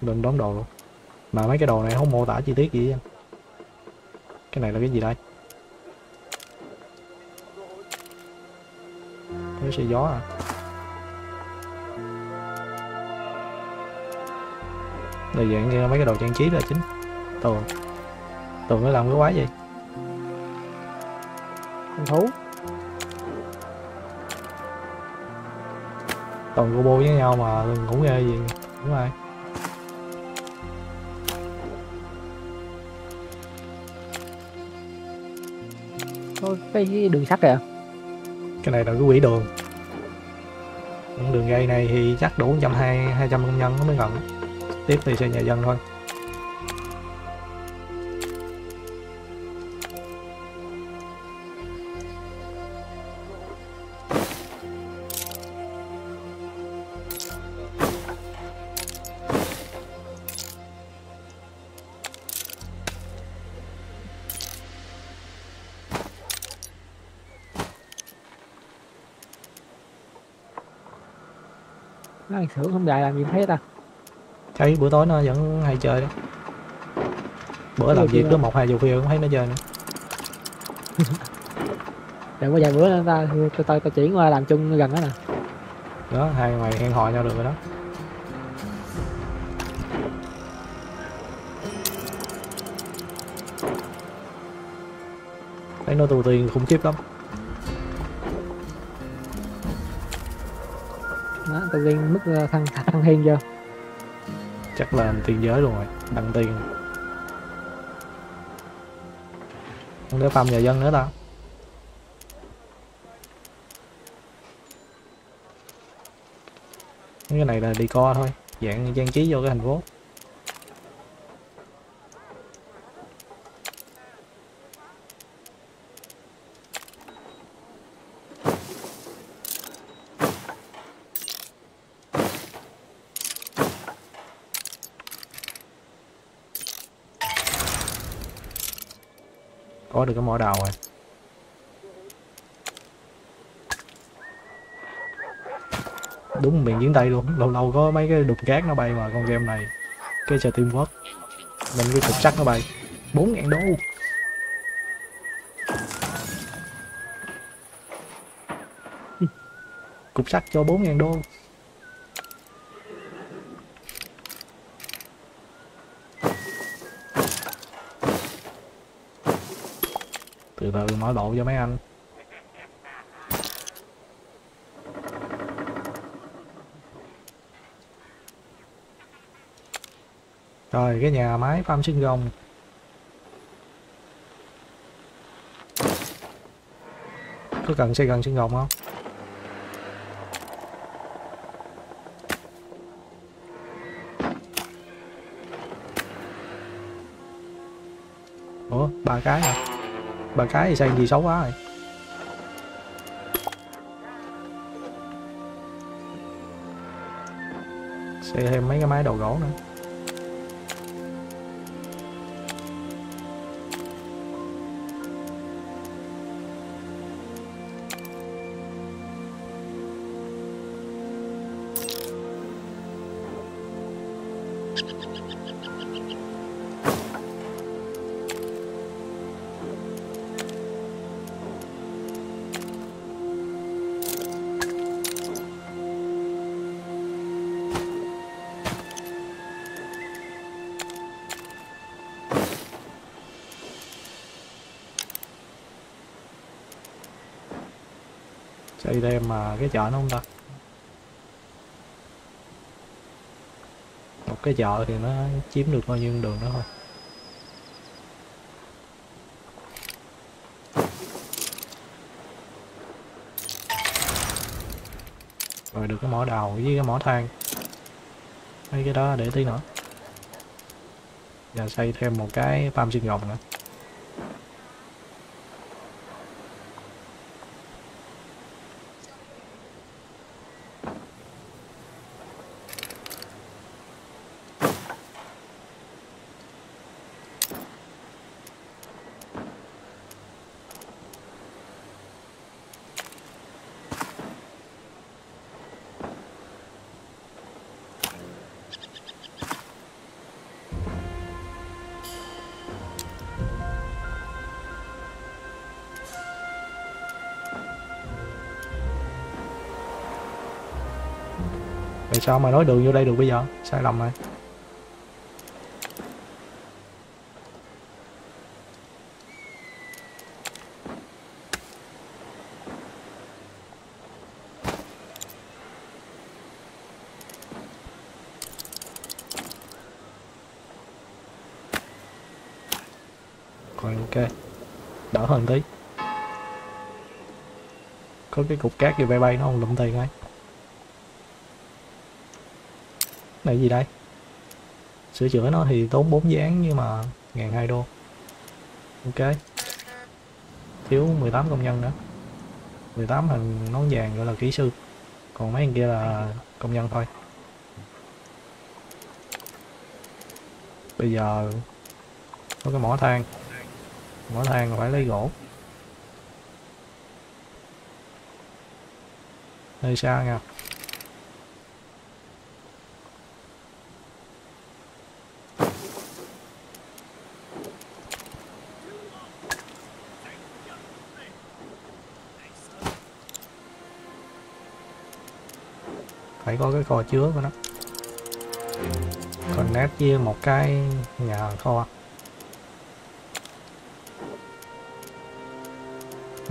Đừng đón đồ luôn. Mà mấy cái đồ này không mô tả chi tiết gì vậy. Cái này là cái gì đây? Cái xe gió à? Đây dạng như mấy cái đồ trang trí là chính. Tường. Tường nó làm cái quái gì? Con thú. Tường cô với nhau mà cũng ghê gì. Đúng rồi. Cái đường sắt kìa. Cái này là cái quỹ đường. Đường dây này thì chắc đủ 200 công nhân nó mới gần. Tiếp thì xây nhà dân thôi. Ăn thưởng không gài làm gì thấy ta. Thấy bữa tối nó vẫn hay chơi đó. Bữa làm việc cứ 1-2 giờ khuya cũng thấy nó chơi nữa. Rồi có vài bữa nữa tao chuyển qua làm chung gần đó nè. Đó, hai mày hẹn hò nhau được rồi đó. Thấy nó tù tiền khủng khiếp lắm. Tao lên mức thăng hiên chưa? Chắc là tiền giới rồi, đăng tiền. Không để farm nhà dân nữa tao. Cái này là decor thôi, dạng trang trí vô cái thành phố. Có được cái mỏ đầu rồi. Đúng miền chiến Tây luôn. Lâu lâu có mấy cái đục cát nó bay mà con game này. Cái chờ team work. Mình cái cục sắt nó bay 4.000 đô. Cục sắt cho 4.000 đô. Từ từ mở lộ cho mấy anh. Rồi cái nhà máy farm sinh gồng. Có cần xây gần sinh gồng không? Ủa, 3 cái hả? 3 cái thì xây gì xấu quá rồi. Xây thêm mấy cái máy đầu gỗ nữa. Đi đem mà cái chợ nó không ta, một cái chợ thì nó chiếm được bao nhiêu đường đó thôi. Rồi được cái mỏ đầu với cái mỏ than, mấy cái đó để tí nữa. Và xây thêm một cái farm sinh gồng nữa. Sao mà nói đường vô đây được bây giờ? Sai lầm rồi. Rồi ok. Đỡ hơn tí. Có cái cục cát gì bay bay nó không lụm tiền ấy. Này gì đây? Sửa chữa nó thì tốn 4 dáng nhưng mà 1.200 đô. Ok. Thiếu 18 công nhân nữa. 18 thằng nón vàng gọi là kỹ sư. Còn mấy thằng kia là công nhân thôi. Bây giờ có cái mỏ than. Mỏ than là phải lấy gỗ. Hơi xa nha. Phải có cái kho chứa của nó. Còn nét với một cái nhà kho.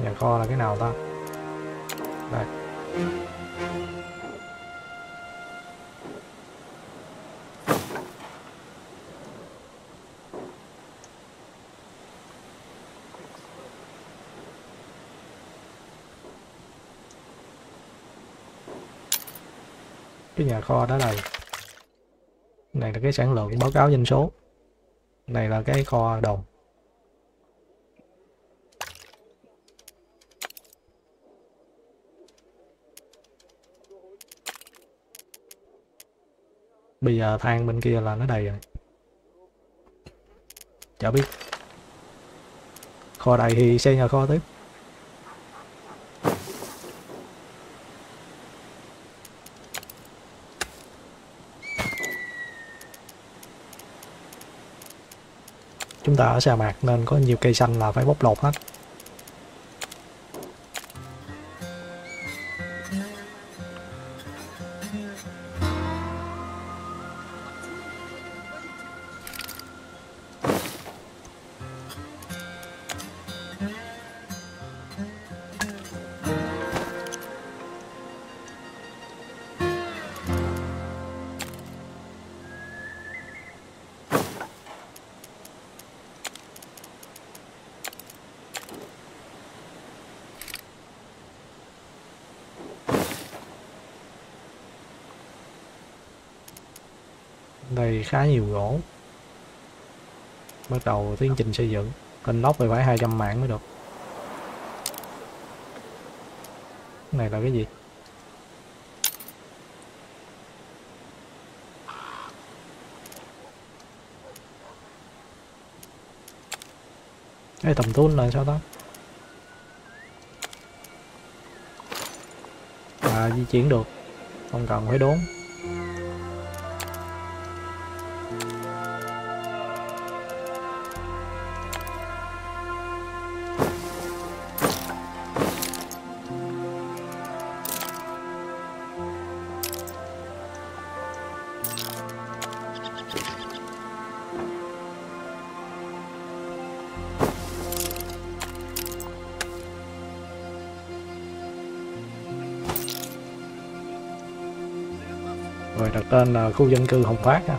Nhà kho là cái nào ta? Đây. Cái nhà kho đó này là cái sản lượng báo cáo doanh số, này là cái kho đồng. Bây giờ than bên kia là nó đầy rồi, chả biết. Kho đầy thì xây nhà kho tiếp. Chúng ta ở sa mạc nên có nhiều cây xanh là phải bóc lột hết. Đây khá nhiều gỗ. Bắt đầu tiến trình xây dựng. Kênh lóc phải 200 mạng mới được. Cái này là cái gì? Cái tầm tuôn là sao đó? À, di chuyển được, không cần phải đốn. Tên là khu dân cư Hồng Phát ha.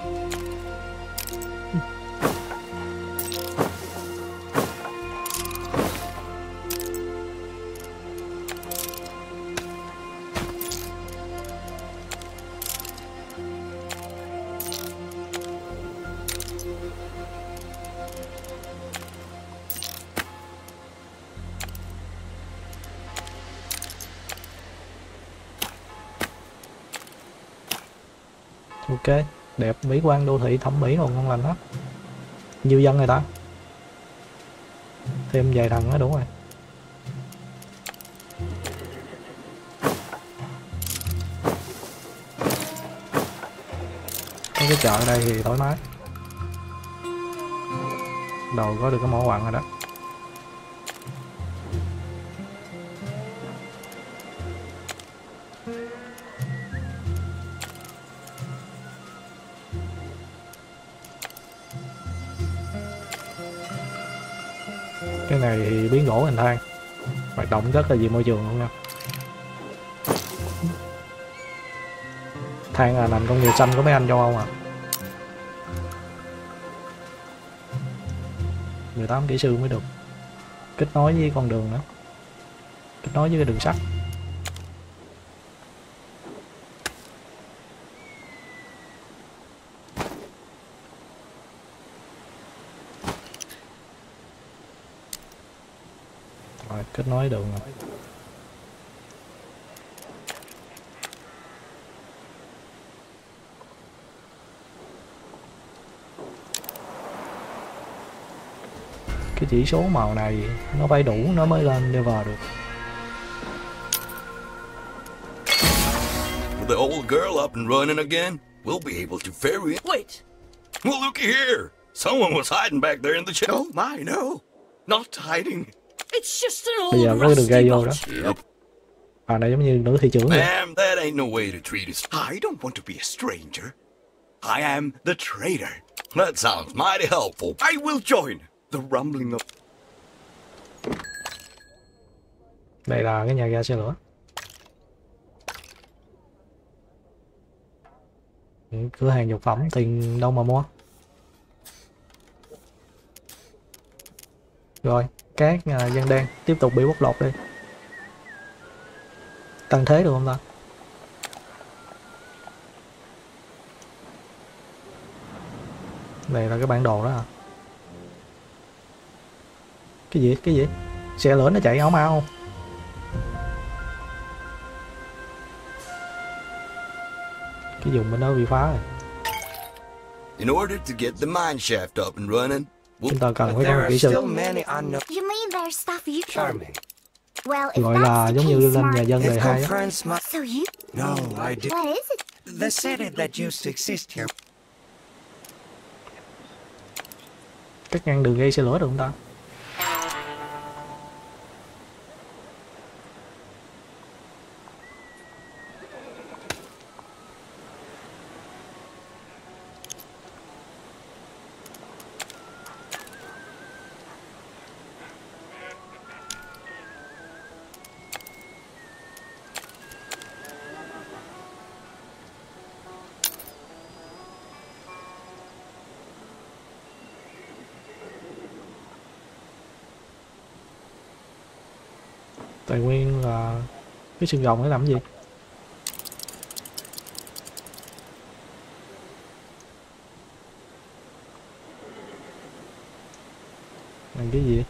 Ok, đẹp, mỹ quan đô thị, thẩm mỹ còn ngon lành hết. Nhiều dân người ta. Thêm vài thằng nữa đủ rồi. Cái chợ ở đây thì thoải mái. Đầu có được cái mỏ quặng rồi đó. Cái này thì biến gỗ thành than. Hoạt động rất là vì môi trường luôn nha. Than là ngành công nghiệp xanh của mấy anh châu Âu à. 18 kỹ sư mới được kết nối với con đường nữa. Kết nối với cái đường sắt. Kết nối đường rồi. Cái chỉ số màu này nó phải đủ nó mới lên level được. With the old girl up and running again, we'll be able to ferry. Wait. Well, look here. Someone was hiding back there in the chest. Oh my, no. Not hiding. Bây giờ mới được gây vô đó. Bà này giống như nữ thị trưởng vậy. I don't want to be a stranger. I am the traitor. That sounds mighty helpful. I will join the rumbling of. Đây là cái nhà ga xe lửa. Cửa hàng dược phẩm tiền đâu mà mua. Rồi. Các dân đen tiếp tục bị bóc lột đi. Tăng thế được không ta? Đây là cái bản đồ đó hả? Cái gì? Cái gì? Xe lửa nó chạy ảo mau. Cái vùng bên đó bị phá rồi. In order to get the mine shaft up and running. Chúng ta cần phải có một kỹ sư. Gọi là giống như lên nhà dân đời 2 á. Cắt ngang đường gây xe lửa được không ta? Tài nguyên là cái xương rồng để làm gì? Làm cái gì?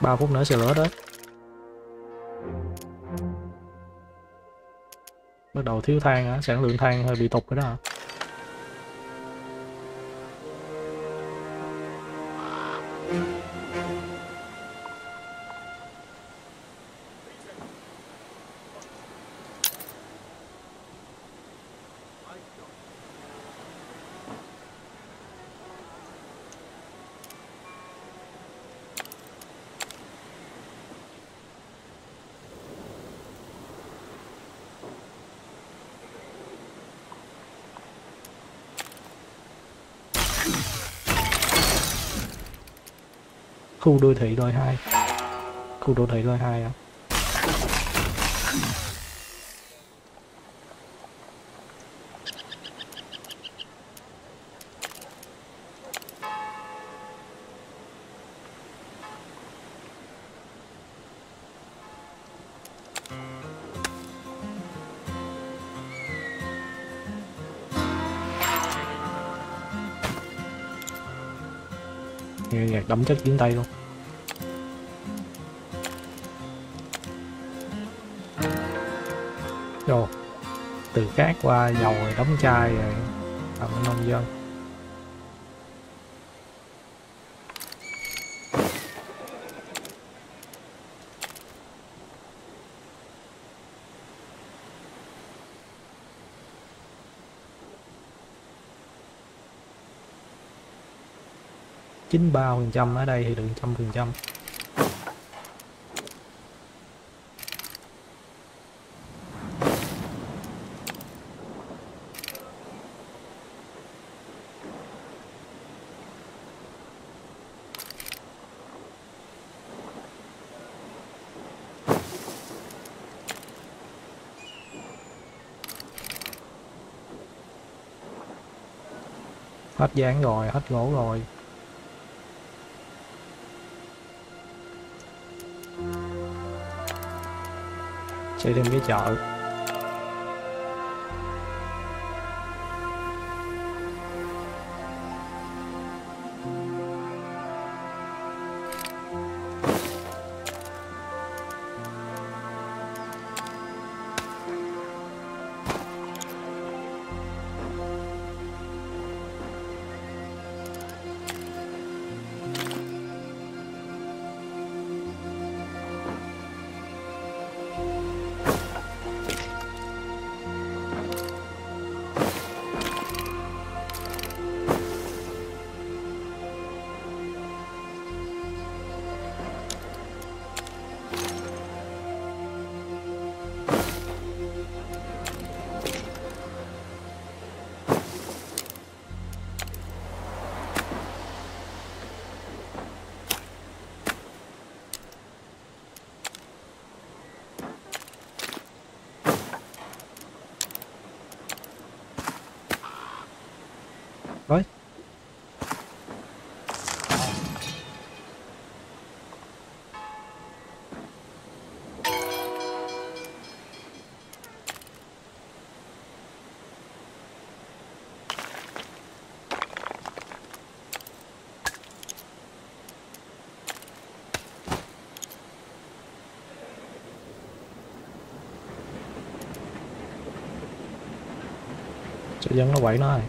3 phút nữa sẽ lỡ đấy. Bắt đầu thiếu than á, sản lượng than hơi bị tụt rồi đó hả? Khu đô thị loại 2. Khu đô thị loại 2 à? Nghe nhạc đấm chất dính tay luôn. Rồi từ cát qua dầu rồi đóng chai rồi làm nông dân. Chín 3% ở đây thì được 100%. Hết dán rồi, hết gỗ rồi. Xây thêm cái chợ. Dân nó quậy nó rồi.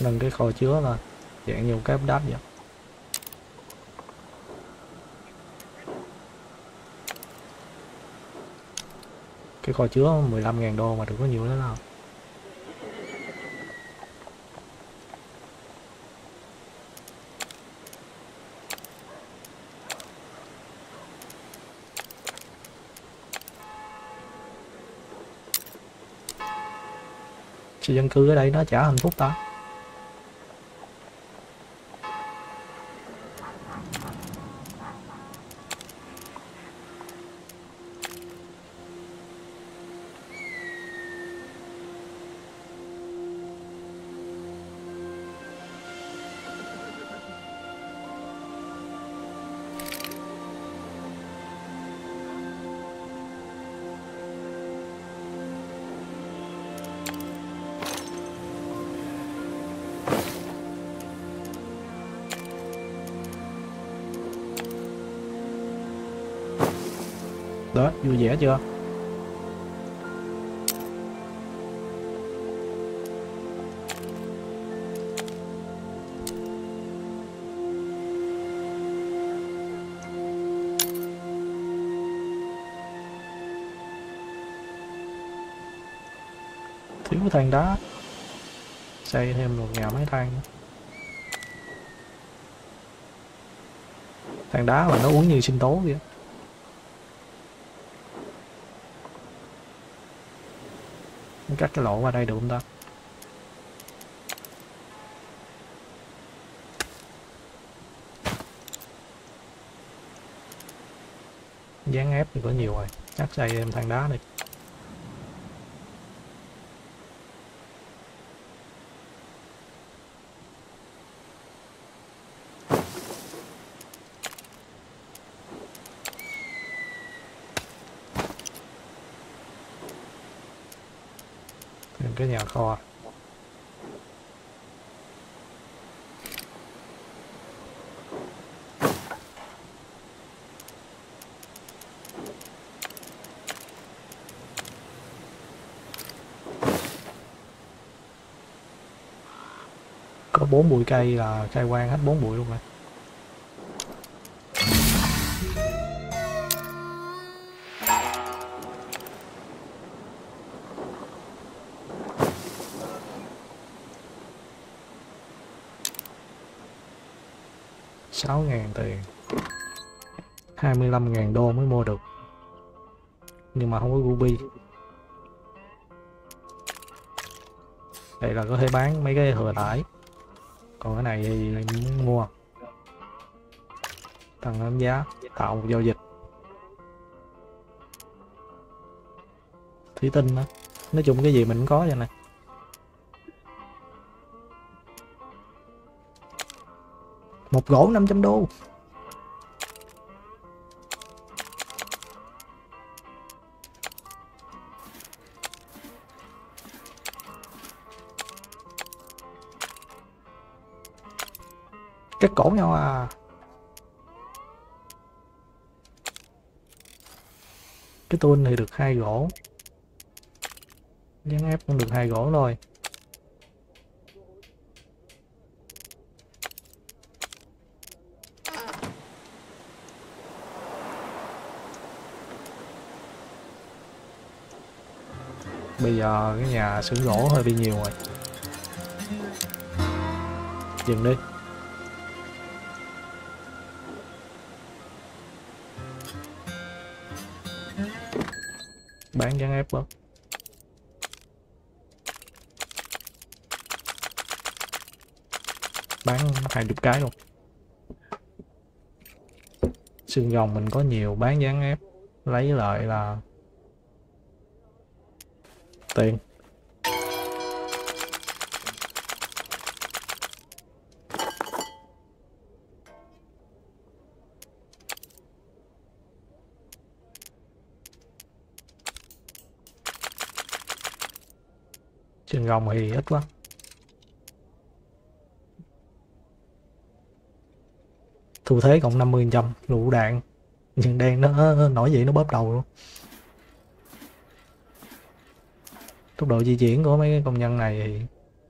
Nâng cái kho chứa là dạng nhiều cái update vậy. Cái kho chứa 15.000 đô mà đừng có nhiều nữa đâu. Sự dân cư ở đây nó chả hạnh phúc ta. Đó, vui vẻ chưa? Thiếu than đá, xây thêm một nhà máy than. Than đá mà nó uống như sinh tố vậy. Cắt cái lỗ qua đây được không ta? Dán ép thì có nhiều rồi, cắt xây thêm than đá này. Cái nhà kho có 4 bụi cây là khai quang hết 4 bụi luôn rồi. Tiền 25.000 đô mới mua được, nhưng mà không có ruby. Đây là có thể bán mấy cái thừa tải, còn cái này thì muốn mua tăng đánh giá, tạo một giao dịch. Thủy tinh đó, nói chung cái gì mình cũng có vậy này. Một gỗ 500 đô. Cái cổ nhau à. Cái tuôn thì được 2 gỗ. Gián ép cũng được 2 gỗ thôi. Bây giờ cái nhà xưởng gỗ hơi bị nhiều rồi, dừng đi. Bán dán ép bớt. Bán 20 cái luôn. Xương rồng mình có nhiều, bán dán ép lấy lợi là tiền. Trường rồng thì ít quá. Thu thế cộng 50%, lũ đạn. Nhưng đen nó nổi dậy nó bóp đầu luôn. Tốc độ di chuyển của mấy công nhân này thì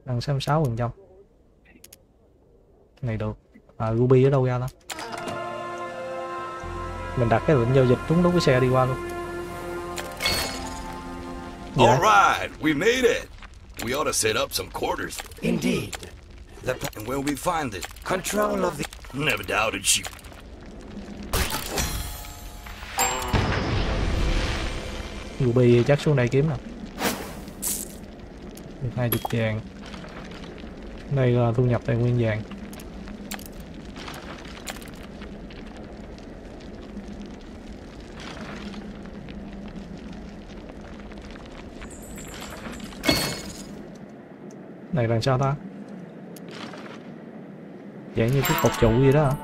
đang 66%. Này được. À, ruby ở đâu ra đó? Mình đặt cái lệnh giao dịch đúng lúc cái xe đi qua luôn. All right, we made it. We ought to set up some quarters. Indeed. And where we find it, control of the. Never doubted you. Ruby chắc xuống đây kiếm nè. 20 vàng. Đây là thu nhập tài nguyên vàng. Này là sao ta? Vậy như cái cột trụ gì đó hả?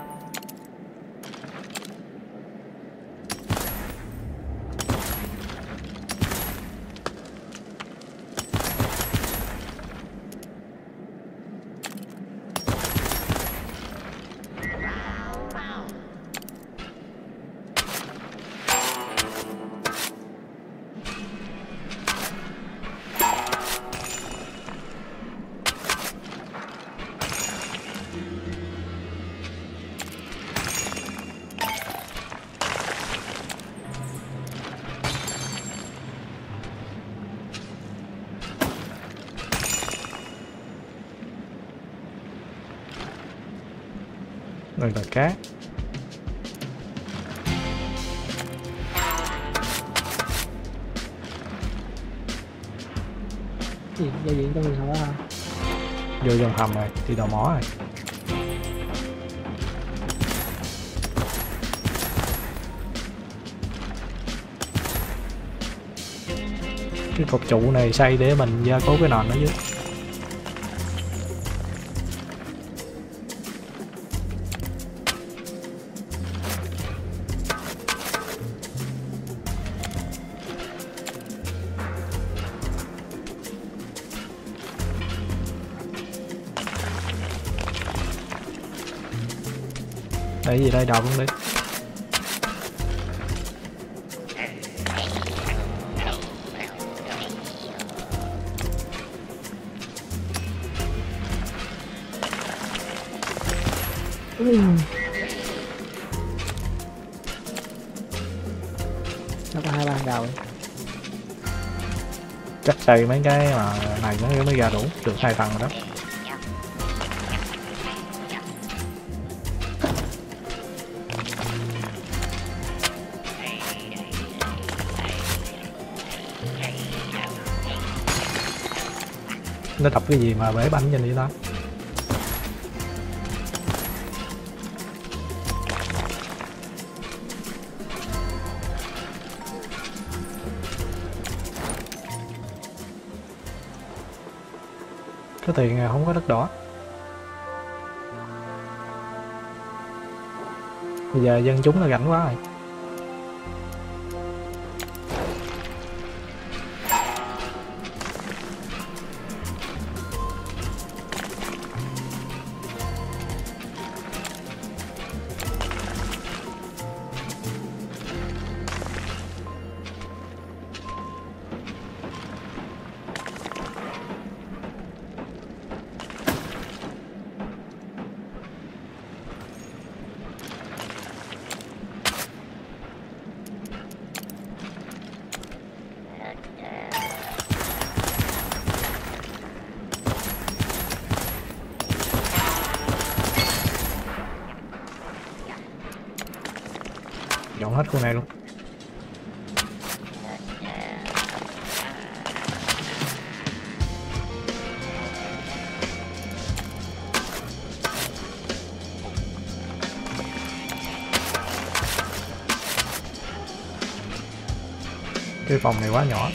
Đây là cát. Gì? Giao diện trong đường hầm hả? Vô dòng hầm rồi, đi đầu mỏ rồi. Cái cột trụ này xây để mình gia cố cái nền nó dưới. Cái gì đây đào luôn đi. Nó có 2-3 đào. Chắc xây mấy cái mà này nó mới ra đủ được 2 tầng rồi đó. Nó đập cái gì mà bể bánh cho vậy đó. Cái tiền này không có đất đỏ. Bây giờ dân chúng nó rảnh quá rồi. Dọn hết khu này luôn. Cái phòng này quá nhỏ.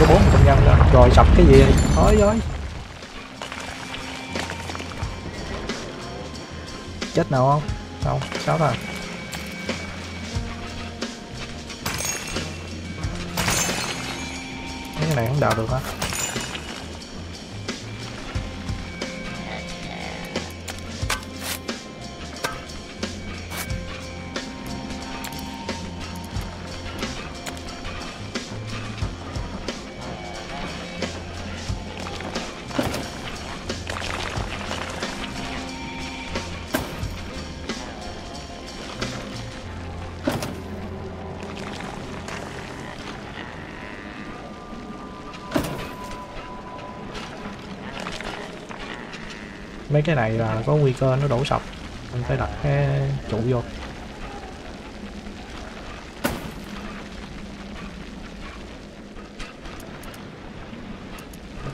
Có 4 công nhân đó. Rồi sập cái gì thôi rồi. Chết nào không? Không, 6 rồi. Cái này không đào được hả? Mấy cái này là có nguy cơ nó đổ sập, mình phải đặt cái trụ vô.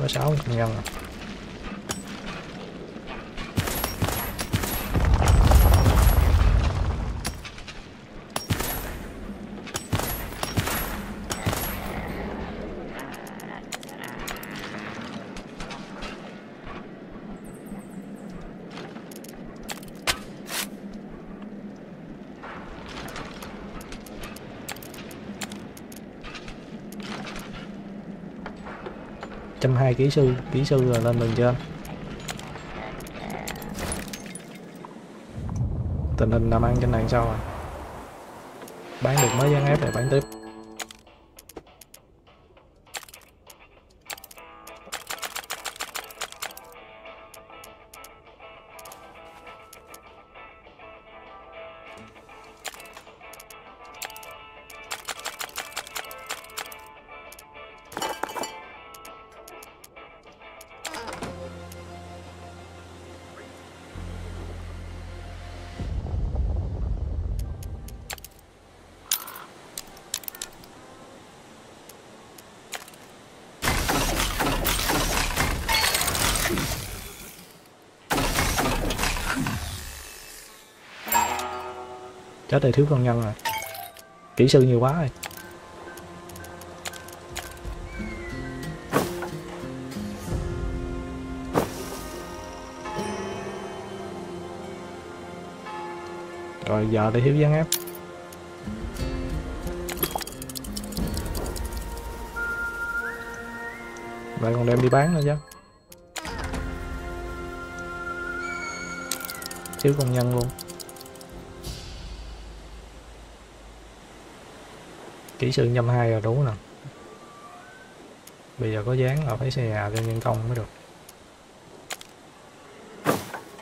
Có 6 công nhân rồi. 120 kỹ sư rồi, lên mình chưa anh? Tình hình làm ăn trên này sao rồi? Bán được mới gián ép rồi bán tiếp. Chết rồi, thiếu công nhân rồi, kỹ sư nhiều quá rồi. Rồi giờ thì thiếu gián ép. Vậy còn đem đi bán nữa chứ. Thiếu công nhân luôn. Kỹ sư nhâm 2 rồi đúng nè. Bây giờ có dán là phải xây nhà cho nhân công mới được.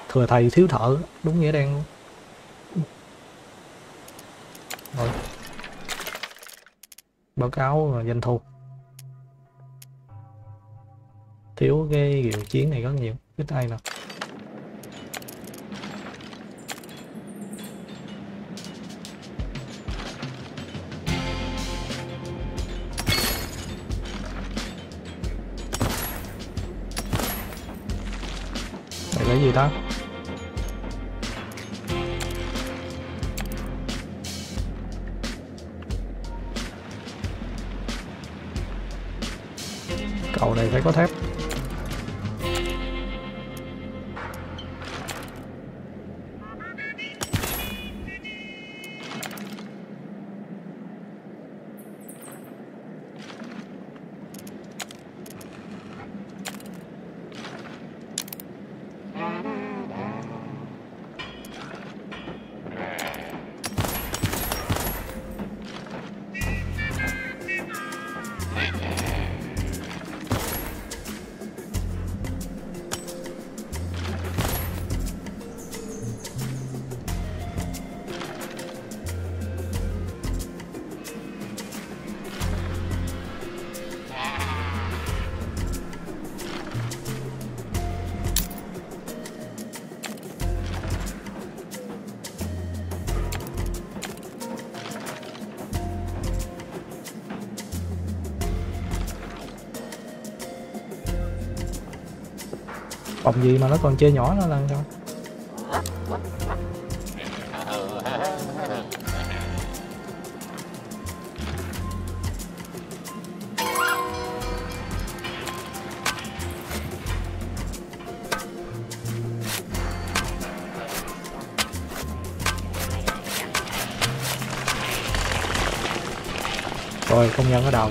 Thừa thầy thiếu thợ, đúng nghĩa đen luôn. Rồi. Báo cáo doanh thu. Thiếu cái điều chiến này rất nhiều, cái tay nè. Gì đó cầu này phải có thép. Phòng gì mà nó còn chơi nhỏ nó lần không? Rồi công nhân ở đầu.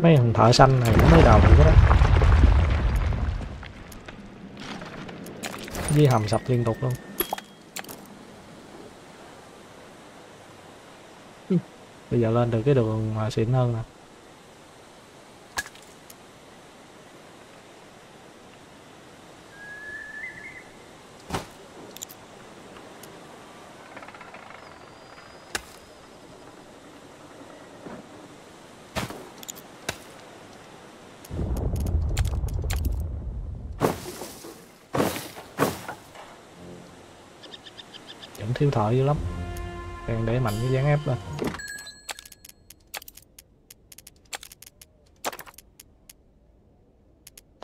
Mấy thằng thợ xanh này cũng mới đầu vậy đó. Dưới hầm sập liên tục luôn. Bây giờ lên được cái đường mà xịn hơn nè. Vẫn thiếu thợ dữ lắm. Đang để mạnh cái dáng ép lên.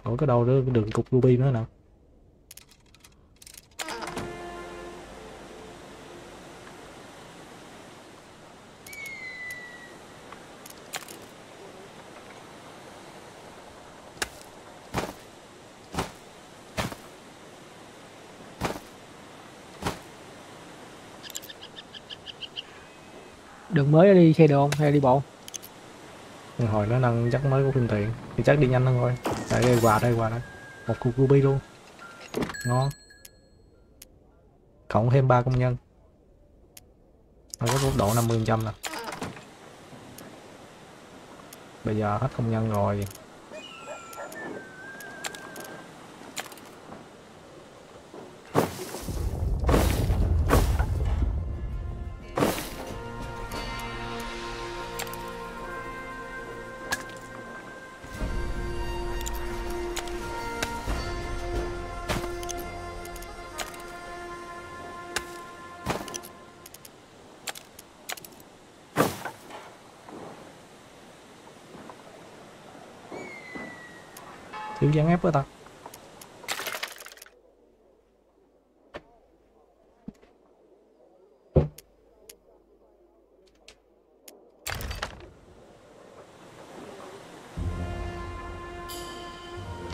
Ủa cái đầu đó đường cục ruby nữa nè. Đường mới đi xe đường hay đi bộ? Hồi nó nâng chắc mới có phương tiện thì chắc đi nhanh hơn thôi. Tại đây quà đây một cục ruby luôn, ngon. Cộng thêm 3 công nhân. Nó có tốc độ 50% nè. Bây giờ hết công nhân rồi. Thiếu dán ép với ta.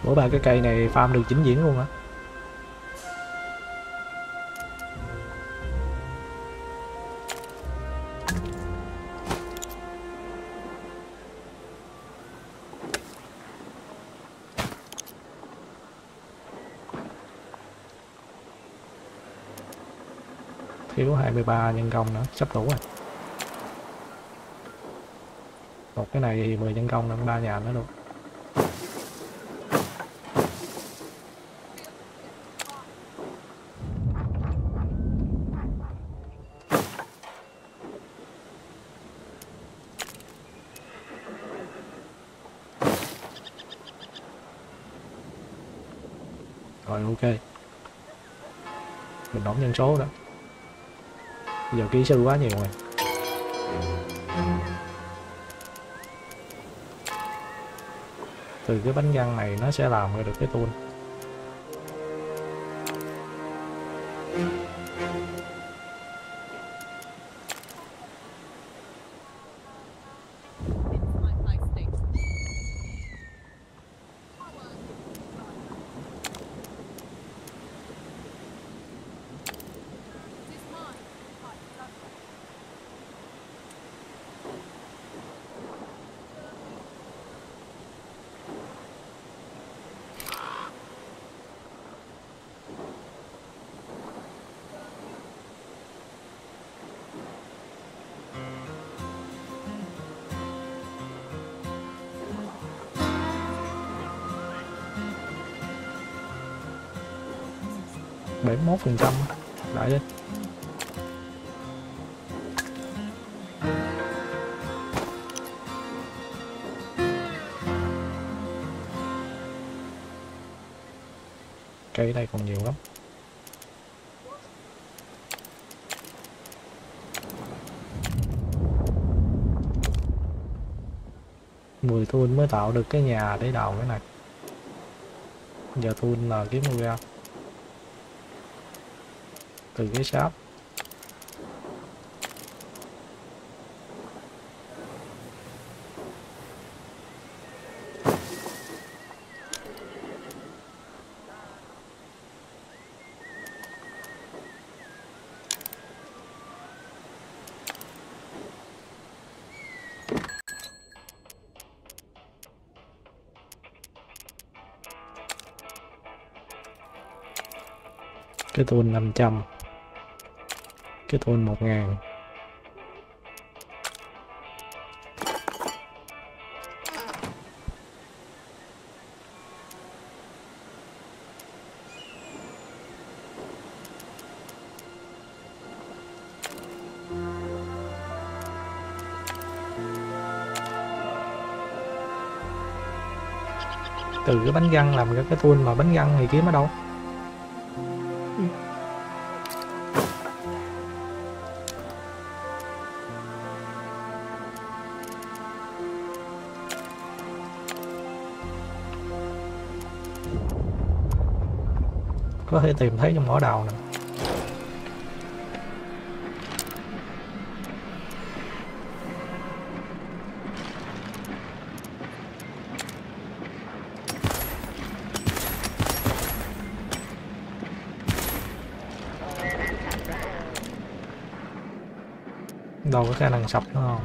Mỗi ba cái cây này farm được chỉnh diễn luôn á. Thiếu 23 nhân công nữa, sắp đủ rồi. Một cái này thì 10 nhân công nữa, 3 nhà nữa luôn. Rồi ok. Mình đóng nhân số đó. Giờ kỹ sư quá nhiều rồi. Từ cái bánh răng này nó sẽ làm ra được cái tool. Mốt phần trăm lại lên cây ở đây còn nhiều lắm. Mười thun mới tạo được cái nhà để đào cái này. Giờ thun là kiếm mua ra từ cái shop. cái tool 500, cái tool 1000. Từ cái bánh răng làm ra cái tool, mà bánh răng thì kiếm ở đâu? Có thể tìm thấy trong mỏ đào nè. Đâu có khả năng sập nữa không?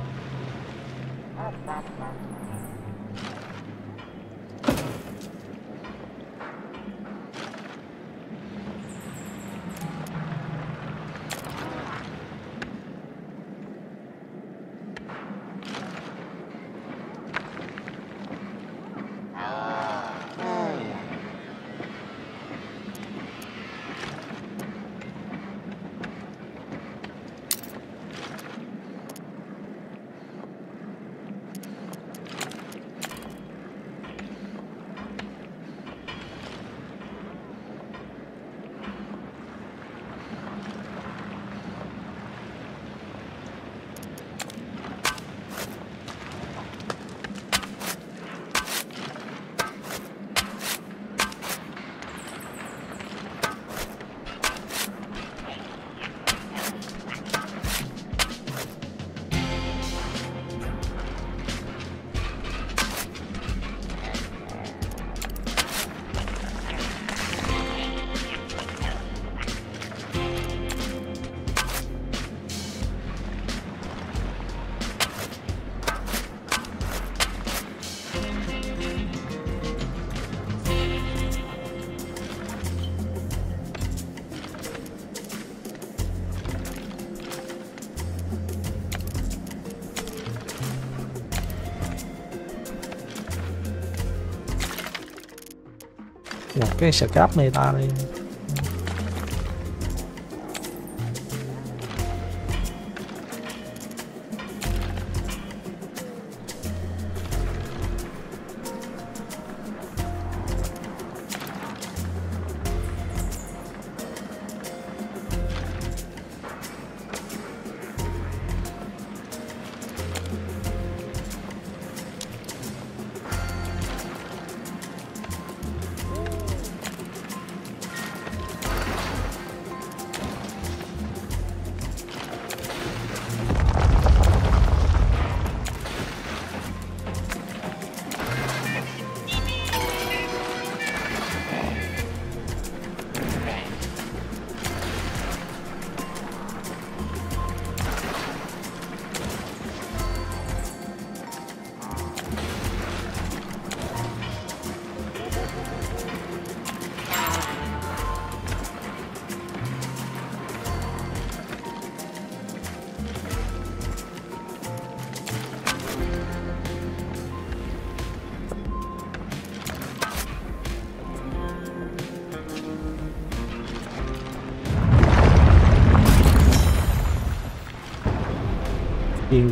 Cái scrap này ta đi.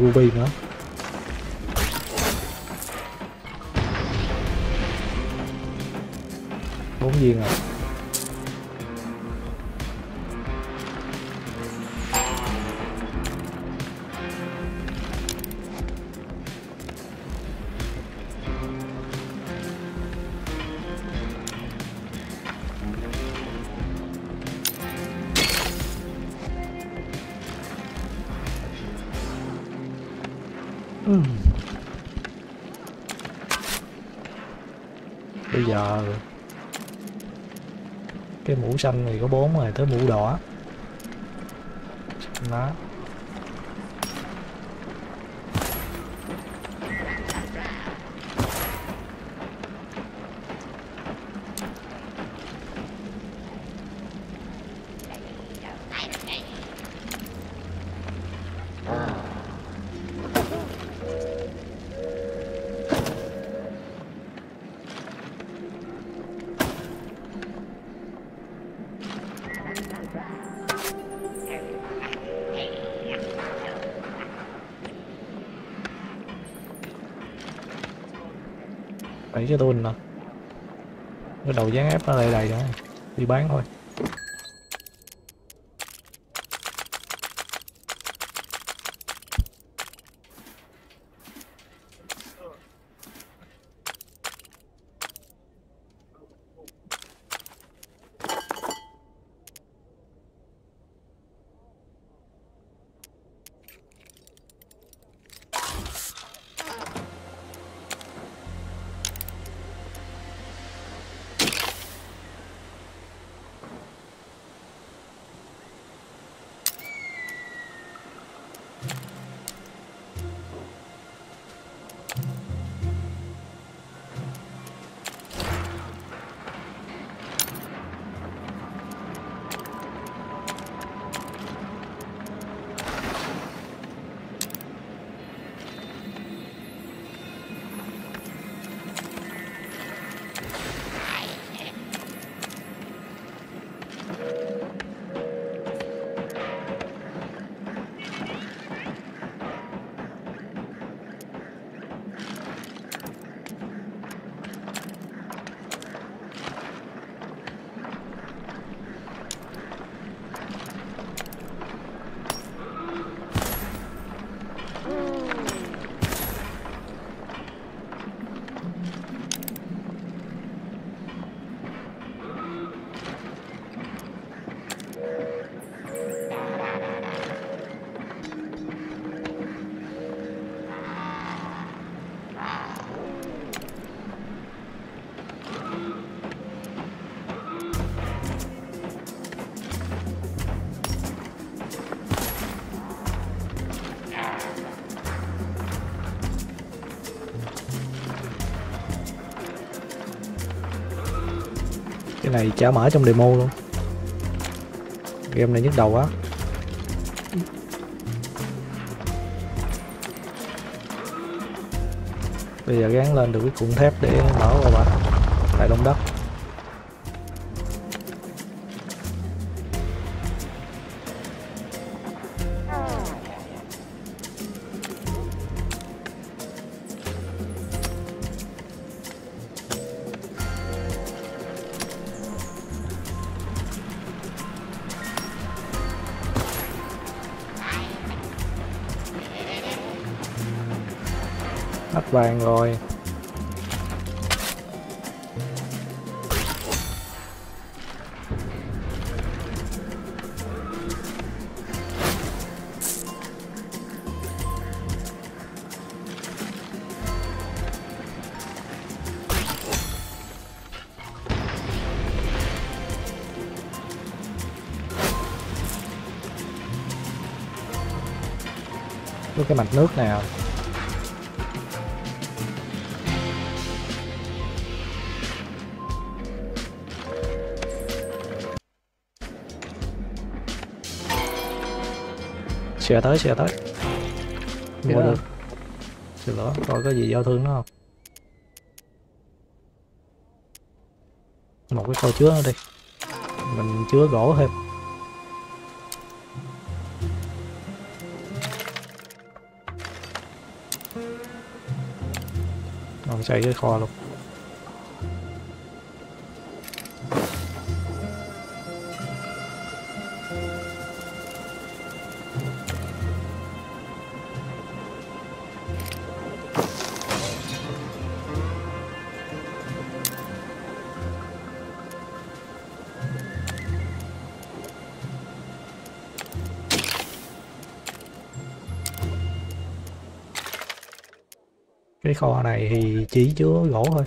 Ruby nữa. Bốn viên rồi. Bây giờ cái mũ xanh thì có 4 rồi, tới mũ đỏ đó. Đẩy cho tôi nè. Cái đầu dán ép nó lại đầy rồi. Đi bán thôi. Này chả mở trong demo luôn. Game này nhức đầu quá. Bây giờ gắn lên được cái cuộn thép để mở vào bạn. Tại động đất. Vàng rồi. Có cái mạch nước này à? Xe tới mua được. Xin lỗi, coi có gì giao thương nó không. Một cái kho chứa nó đi, mình chứa gỗ thêm. Còn xây cái kho luôn. Cái kho này thì chỉ chứa gỗ thôi.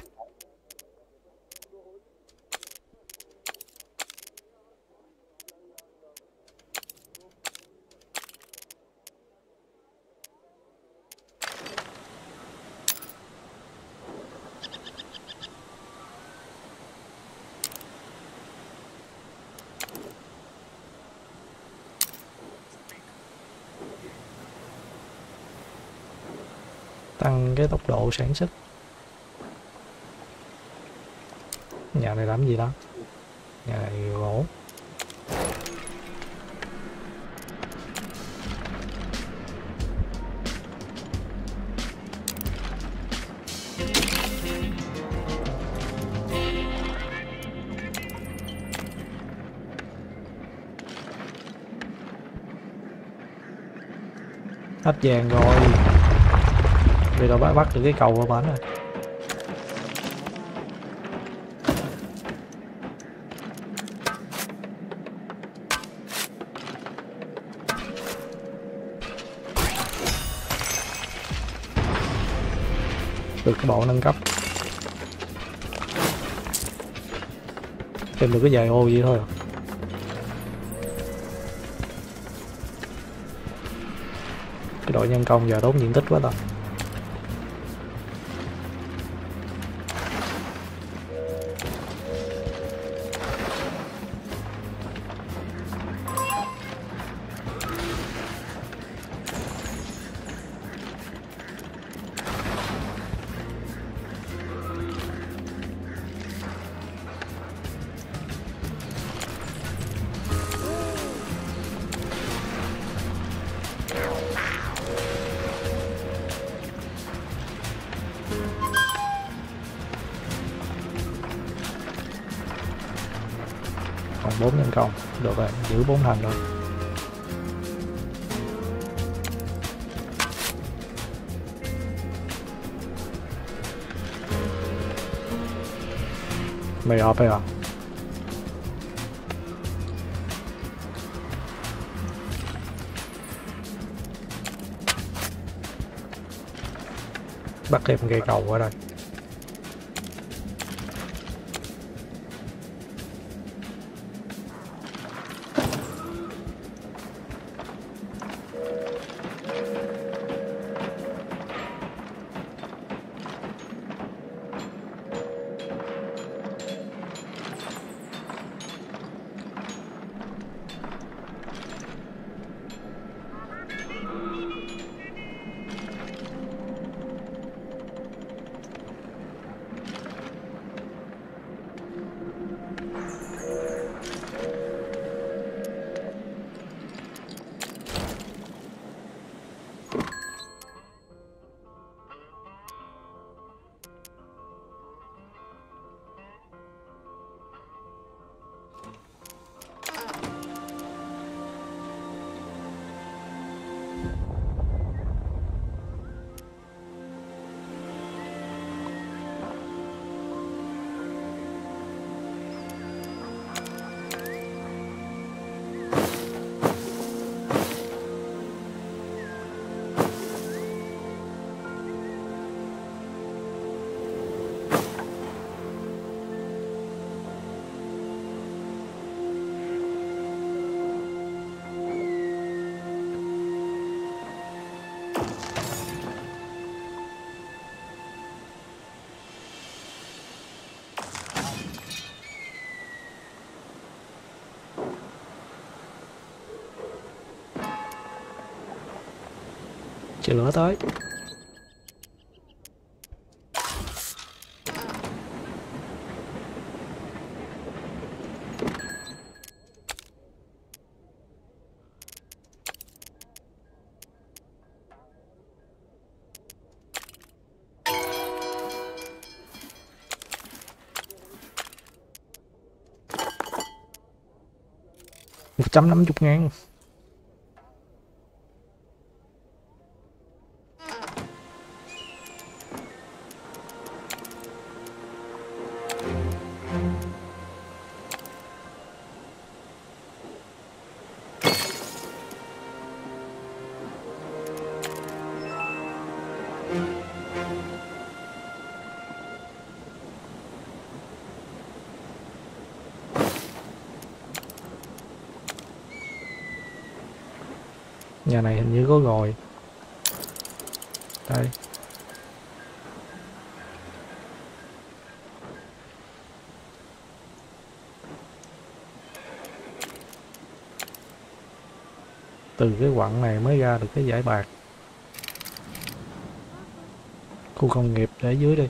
Tăng cái tốc độ sản xuất. Nhà này làm gì đó? Nhà này gỗ. Hết vàng rồi. Bây giờ bắt được cái cầu của bánh rồi. Được cái bộ nâng cấp. Tìm được cái vài ô vậy thôi. Cái đội nhân công giờ tốn diện tích quá ta. Giữ 4 thành rồi. Mày họp hay hả? Bắt thêm cây cầu ở đây. Chịu lửa tới. Một trăm 50.000. Nhà này hình như có rồi. Đây. Từ cái quặng này mới ra được cái dải bạc. Khu công nghiệp để dưới đi.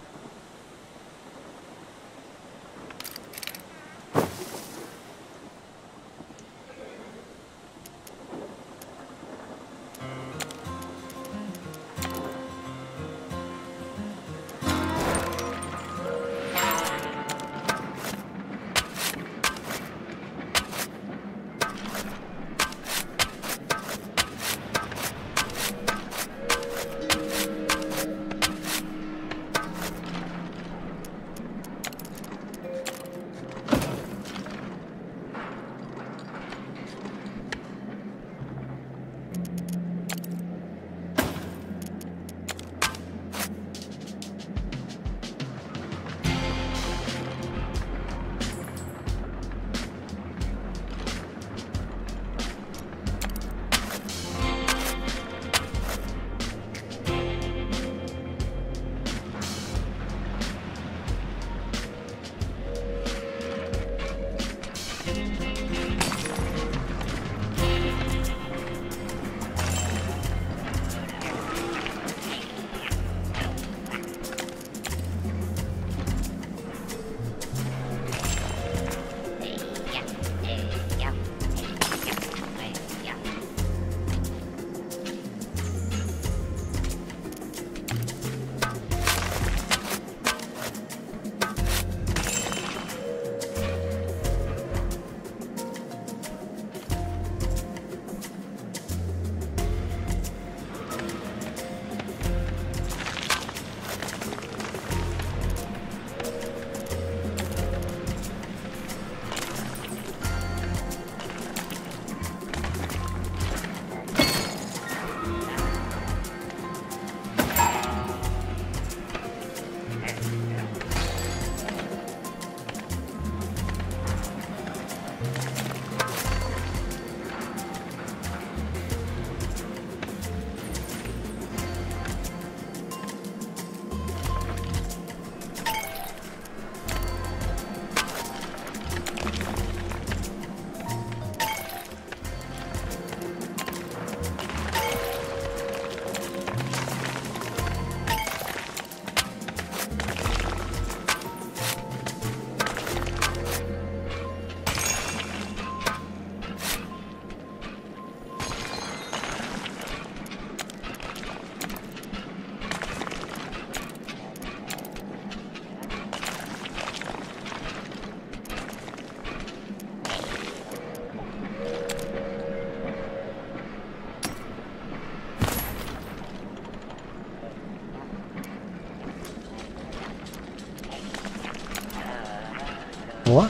What?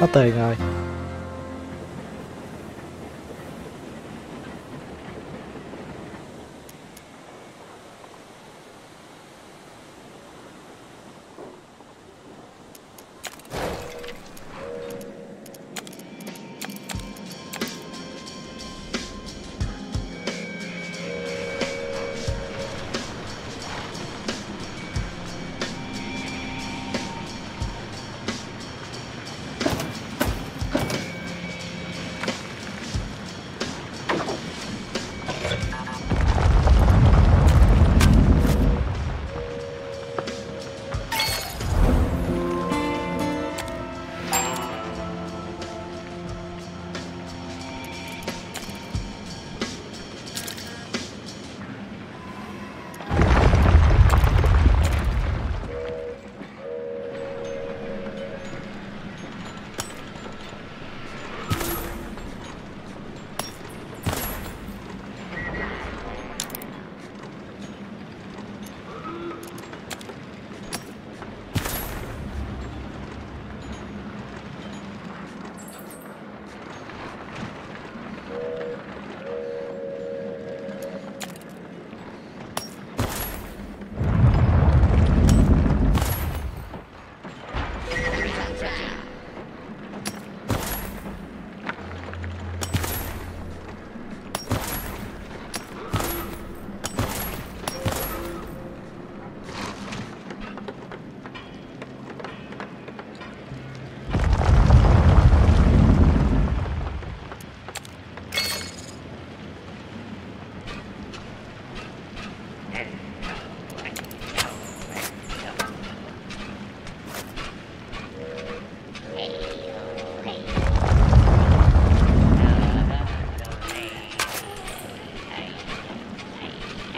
Có tiền rồi.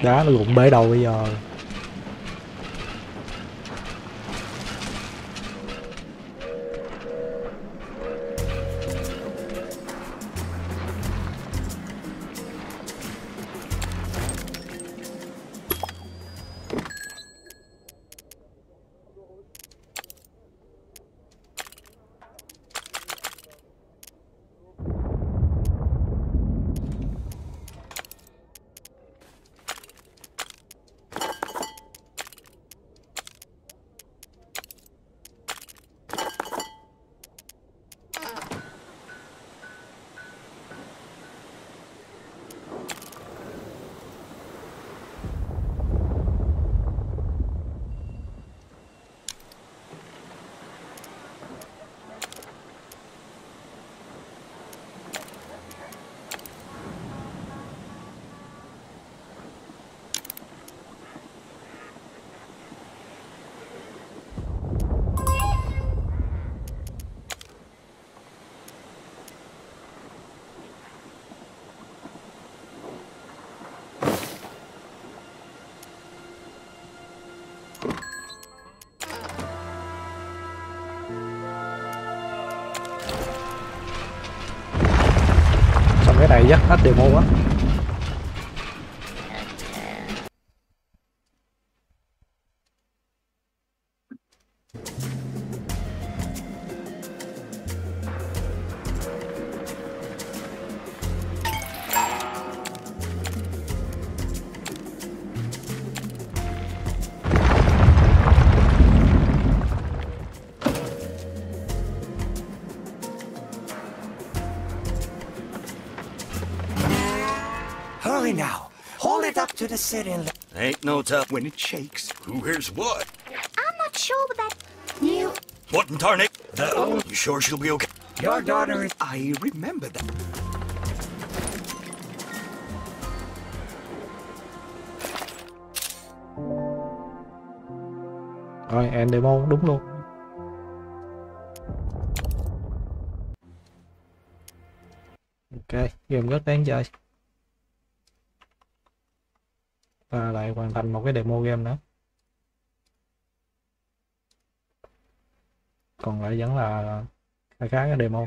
Đá nó rụng bể đầu bây giờ. dắt hết demo quá. Ain't no tough when it shakes. Who hears what? I'm not sure that you. What in tarnic? Oh. You sure she'll be okay? Your daughter is. I remember that. Rồi, end demo đúng luôn. Ok, game rất đáng chơi. Và lại hoàn thành một cái demo game nữa. Còn lại vẫn là khá cái demo.